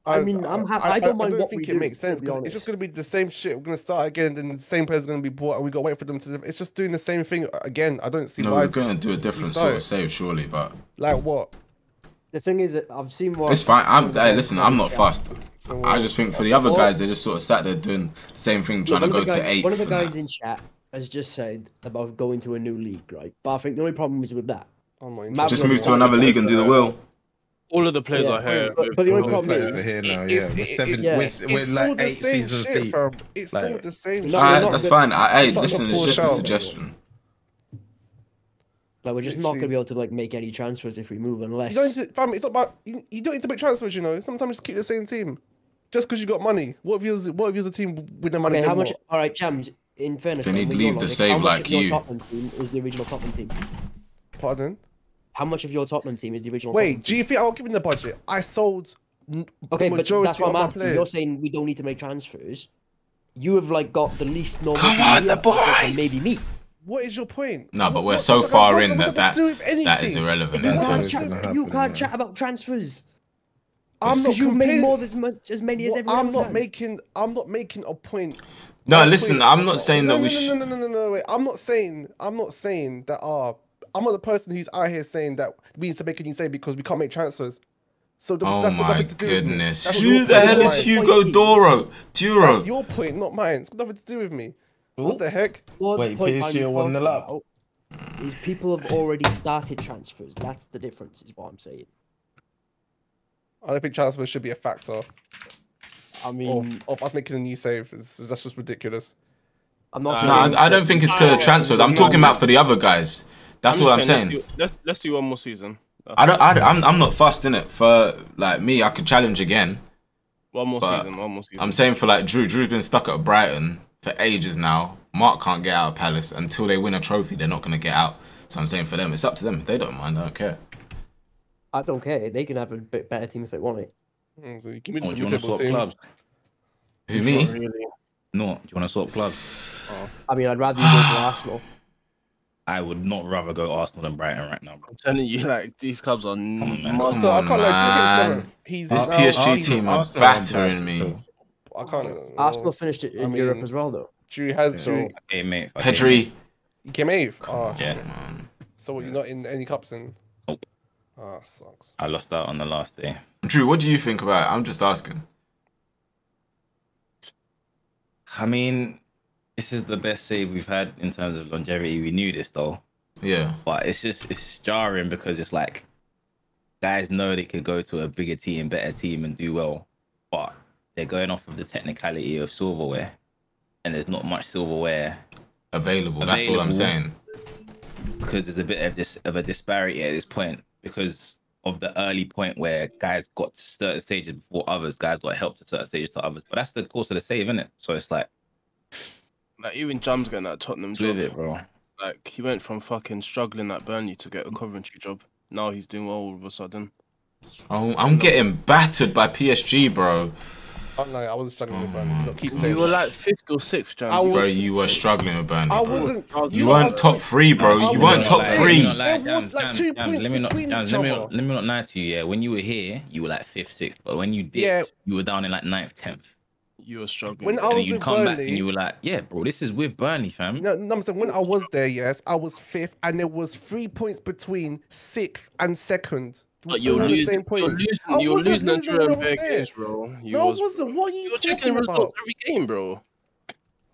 I mean, I'm happy. I don't mind what we do. I don't think it makes sense because it's just going to be the same shit. We're going to start again, and the same players are going to be bought, and we got to wait for them to. It's just doing the same thing again. I don't see why. No, we're going to do a different sort of save, surely, but like what? The thing is that I've seen what... It's fine. Listen, I'm not fussed. I just think for the other guys, they just sort of sat there doing the same thing, trying to go to 8th. One of the guys in chat has just said about going to a new league, right? But I think the only problem is with that. Just move to another league and do the will. All of the players are here. But the only problem is... We're like 8 seasons deep. It's still the same shit. That's fine. Hey, listen, it's just a suggestion. Like, we're just not gonna be able to like make any transfers if we move unless. Fam, it's not about you don't need to make transfers, you know. Sometimes just keep the same team, just because you got money. What if you're a team with the money? Okay, how much? All right, Chams. In fairness, then he'd leave the save like you. How much of your Tottenham team is the original Tottenham team? Pardon? How much of your Tottenham team is the original? Wait, do you think I'll give him the budget? I sold. Okay, but that's what I'm after. You're saying we don't need to make transfers. You have like got the least normal. Come on, the boys. Maybe me. What is your point? No, but we're so far in that is irrelevant. You can't chat about transfers. Because you've made more as many as everyone else. I'm not making a point. No, listen, I'm not saying that we should. No, wait. I'm not saying that I'm not the person who's out here saying that we need to make a new save because we can't make transfers. So that's my goodness. Who the hell is Hugo Duro? That's your point, not mine. It's got nothing to do with me. What the heck? Wait, PSG won the lap. These people have already started transfers. That's the difference, is what I'm saying. I don't think transfers should be a factor. I mean, of us making a new save, that's just ridiculous. I'm not. No, I don't think it's because of transfers. I'm talking about for the other guys. That's what I'm saying. Let's do one more season. I'm not fussed in it. For like me, I could challenge again. One more season. I'm saying for like Drew. Drew's been stuck at Brighton for ages now. Mark can't get out of Palace until they win a trophy. They're not going to get out. So I'm saying for them, it's up to them. If they don't mind, I don't care. I don't care. They can have a bit better team if they want it. So you give me do you want to swap clubs? Who, me? Really. No. Do you want to swap clubs? I mean, I'd rather you go to Arsenal. I would not rather go Arsenal than Brighton right now. Bro. I'm telling you, like, these clubs are... This PSG team are battering me. I can't. Arsenal finished it in Europe as well, though. Drew has Drew. Pedri. You came 8th. Oh, yeah, man. So what, you're not in any cups in? Nope. Oh, sucks. I lost out on the last day. Drew, what do you think about it? I'm just asking. I mean, this is the best save we've had in terms of longevity. We knew this though. Yeah. But it's jarring because it's like guys know they could go to a bigger team, better team, and do well, but they're going off of the technicality of silverware, and there's not much silverware available. That's all I'm saying. Because there's a bit of a disparity at this point because of the early point where guys got to certain stages before others, guys got help to certain stages to others. But that's the course of the save, isn't it? So it's like, even Jam's getting that Tottenham job, bro. Like he went from fucking struggling at Burnley to get a Coventry job. Now he's doing well all of a sudden. Oh, I'm getting battered by PSG, bro. Oh no, I wasn't struggling with Burnley. Look, you were like 5th or 6th, Joe. Bro, you were struggling with Burnley. I wasn't. You weren't top 3, bro. You weren't top 3. It was like 2 points between each other. Let me not lie to you. Yeah, when you were here, you were like 5th, 6th. But when you dipped, you were down in like 9th, 10th. You were struggling. When I was with Burnley, back and you were like, "Yeah, bro, this is with Burnley, fam." No, I'm saying when I was there, yes, I was 5th, and there was 3 points between 6th and 2nd. But you're losing the Nuremberg games, bro. No, I wasn't. What are you talking about? Every game, bro.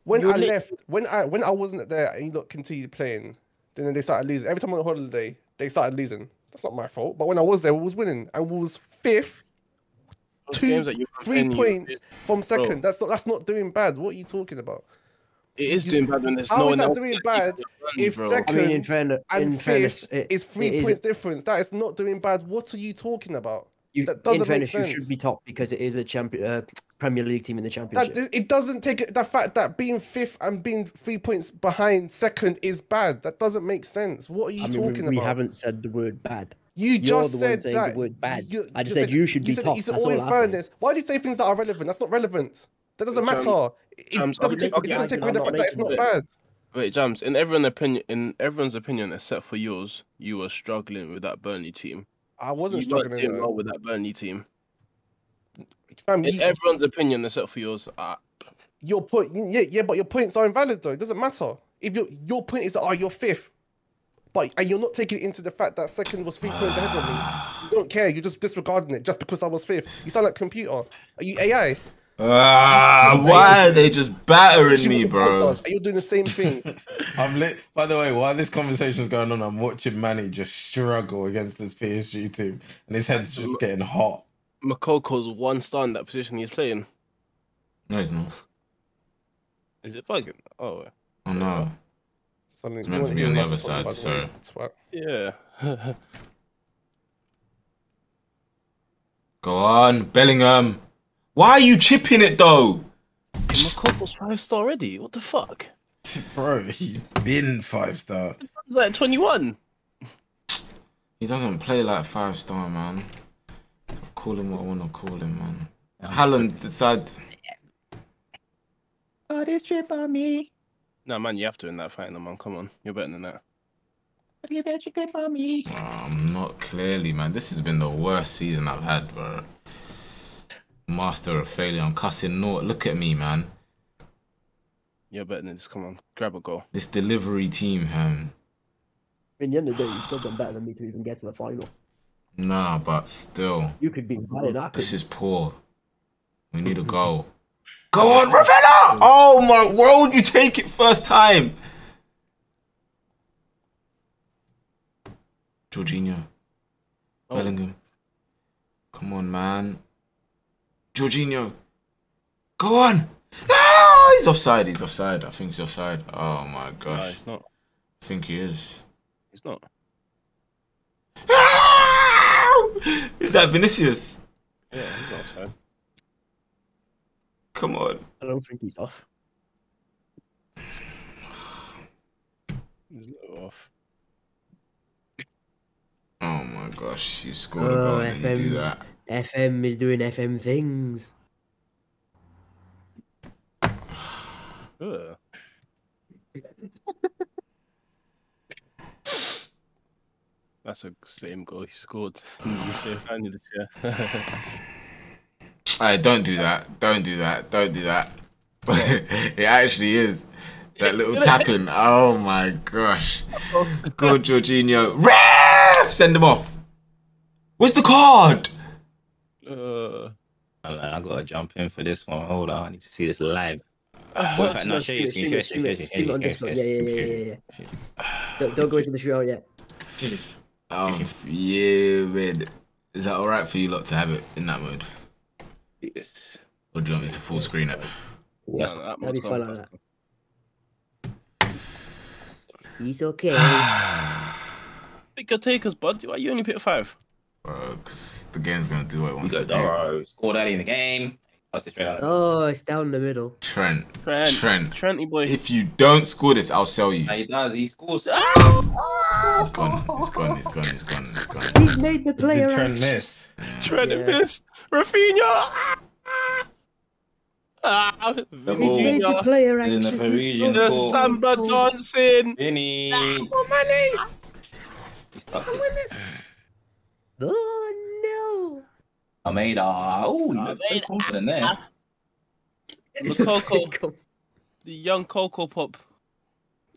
When I left, when I wasn't there, and you lot continued playing, then they started losing. Every time on holiday, they started losing. That's not my fault. But when I was there, we was winning, and we was 5th. 2, 3 points from 2nd. That's not doing bad. What are you talking about? It is doing bad when there's no one else. How is that doing bad if 2nd and 5th is 3 points difference? That is not doing bad. What are you talking about? That doesn't make sense. You should be top because it is a Premier League team in the Championship. It doesn't take the fact that being 5th and being 3 points behind 2nd is bad. That doesn't make sense. What are you talking about? We haven't said the word bad. You just said you should be top. You said all in fairness. Why do you say things that are relevant? That's not relevant. That doesn't matter. It doesn't take away the fact that it's not bad. Wait, Jams. In everyone's opinion, except for yours, you were struggling with that Burnley team. I wasn't struggling well with that Burnley team. In everyone's opinion, except for yours, your point. Yeah, but your points are invalid though. It doesn't matter. If your point is that you're 5th. And you're not taking into the fact that 2nd was 3 points ahead of me. You don't care. You're just disregarding it just because I was 5th. You sound like computer. Are you AI? Why are they just battering me, bro? You're doing the same thing. I'm lit. By the way, while this conversation is going on, I'm watching Manny just struggle against this PSG team, and his head's just getting hot. Moukoko's one star in that position he's playing. No, he's not. Is it bugging? Oh no. It's meant to be on the other side, so... Yeah. Go on, Bellingham. Why are you chipping it, though? Moukoko's 5-star already. What the fuck? Bro, he's been 5-star. He's like 21. He doesn't play like 5-star, man. I call him what I want to call him, man. Haaland decided... Oh, this trip on me. No, man, you have to win that fight, man. Come on, you're better than that. You better good for me. I'm not clearly, man. This has been the worst season I've had, bro. Master of failure. I'm cussing naught. Look at me, man. You're better than this. Come on, grab a goal. This delivery team, In the end of the day, you've still done better than me to even get to the final. Nah, but still. You could be better than this is poor. We need a goal. Go on, Ravella! Oh my world, you take it first time. Jorginho. Bellingham. Come on, man. Jorginho. Go on! No! He's offside, he's offside. I think he's offside. Oh my gosh. No, he's not. I think he is. He's not. No! Is that Vinicius? Yeah, he's not offside. Come on. I don't think he's off. He's not off. Oh my gosh, you scored a goal and you do that. FM is doing FM things. That's the same goal he scored in the safe hand of the chair. Alright, don't do that. Don't do that. Don't do that. It actually is. That little tapping. Oh my gosh. Go, Jorginho. Ref! Send him off. Where's the card? I gotta jump in for this one. Hold on. I need to see this live. No, show you. Yeah. Don't go into the show yet. Is that alright for you lot to have it in that mode? Yes. Or do you want me to full screen it? Yeah, that'd be fun like that. He's okay. Pick your takers, bud. Why you only pick 5? Because the game's going to do what it wants to do. Scored early in the game. Oh, it's down the middle. Trent, boy. If you don't score this, I'll sell you. He does. He scores. It's gone. It's gone. It's gone. It's gone. It's gone. He's made the player. Trent missed. Rafinha! He's made the player anxious. The Samba dancing. Vinny. Oh no. I made a. Oh, no. Very confident there. Moukoko. The young Coco Pop.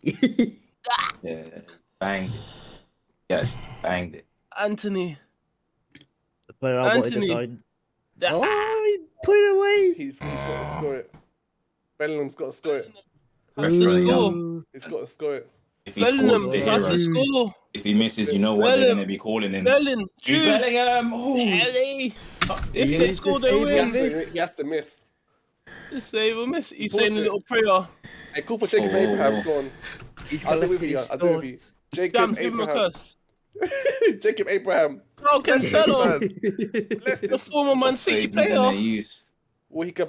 Yeah. Banged it. Yeah, banged it. Anthony. The player I wanted to sign. Oh, he put it away. He's got to score it. Bellingham's got to score it. He's got to score it. If he scores, score. If he misses, you know what they're going to be calling him. Bellingham. Oh. If they score, they win. He has to miss. Save or miss. He's saying a little prayer. Hey, call for Jacob Abraham. Go on. I'll do it with you. I'll do it with you. Jacob Abraham. Jacob Abraham. Oh, Cancelo. The former Man City player. What he the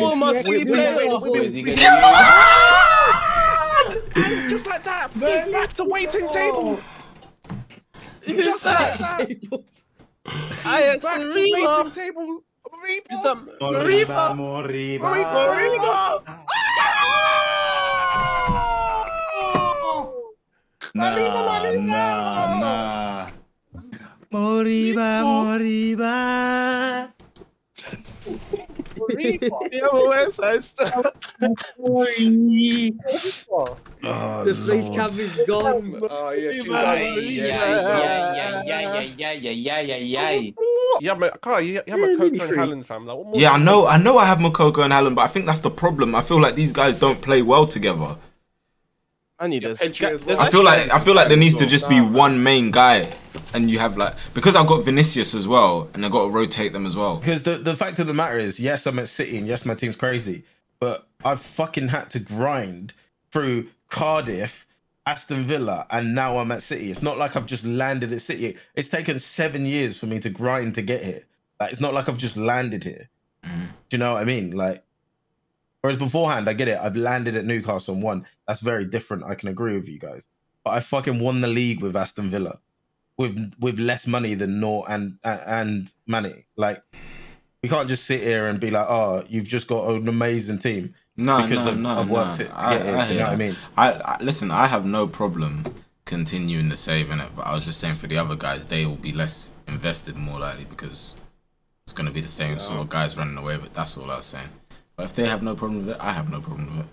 former City player. What is he going to use? Just like that. He's back to waiting tables. Just like that. He's back to waiting tables. Mariba! Mariba! Nah. Mariba, Mariba! The face cam is gone. Oh, yeah. Yeah, Moukoko, you have Moukoko and Haaland, fam. Like, yeah, I know I have Moukoko and Haaland, but I think that's the problem. I feel like these guys don't play well together. I need this. I feel like there needs to just be one main guy, and you have like, because I've got Vinicius as well, and I've got to rotate them as well. Because the fact of the matter is, yes, I'm at City, and yes, my team's crazy, but I've fucking had to grind through Cardiff, Aston Villa, and now I'm at City. It's not like I've just landed at City. It's taken 7 years for me to grind to get here. Like, it's not like I've just landed here. Mm. Do you know what I mean? Like, whereas beforehand, I get it. I've landed at Newcastle and won. That's very different. I can agree with you guys. But I fucking won the league with Aston Villa, with less money than Nor and Manny. Like, we can't just sit here and be like, oh, you've just got an amazing team. No, listen, I have no problem continuing the save in it, but I was just saying for the other guys, they will be less invested more likely because it's going to be the same sort of guys running away. But that's all I was saying. But if they have no problem with it, I have no problem with it.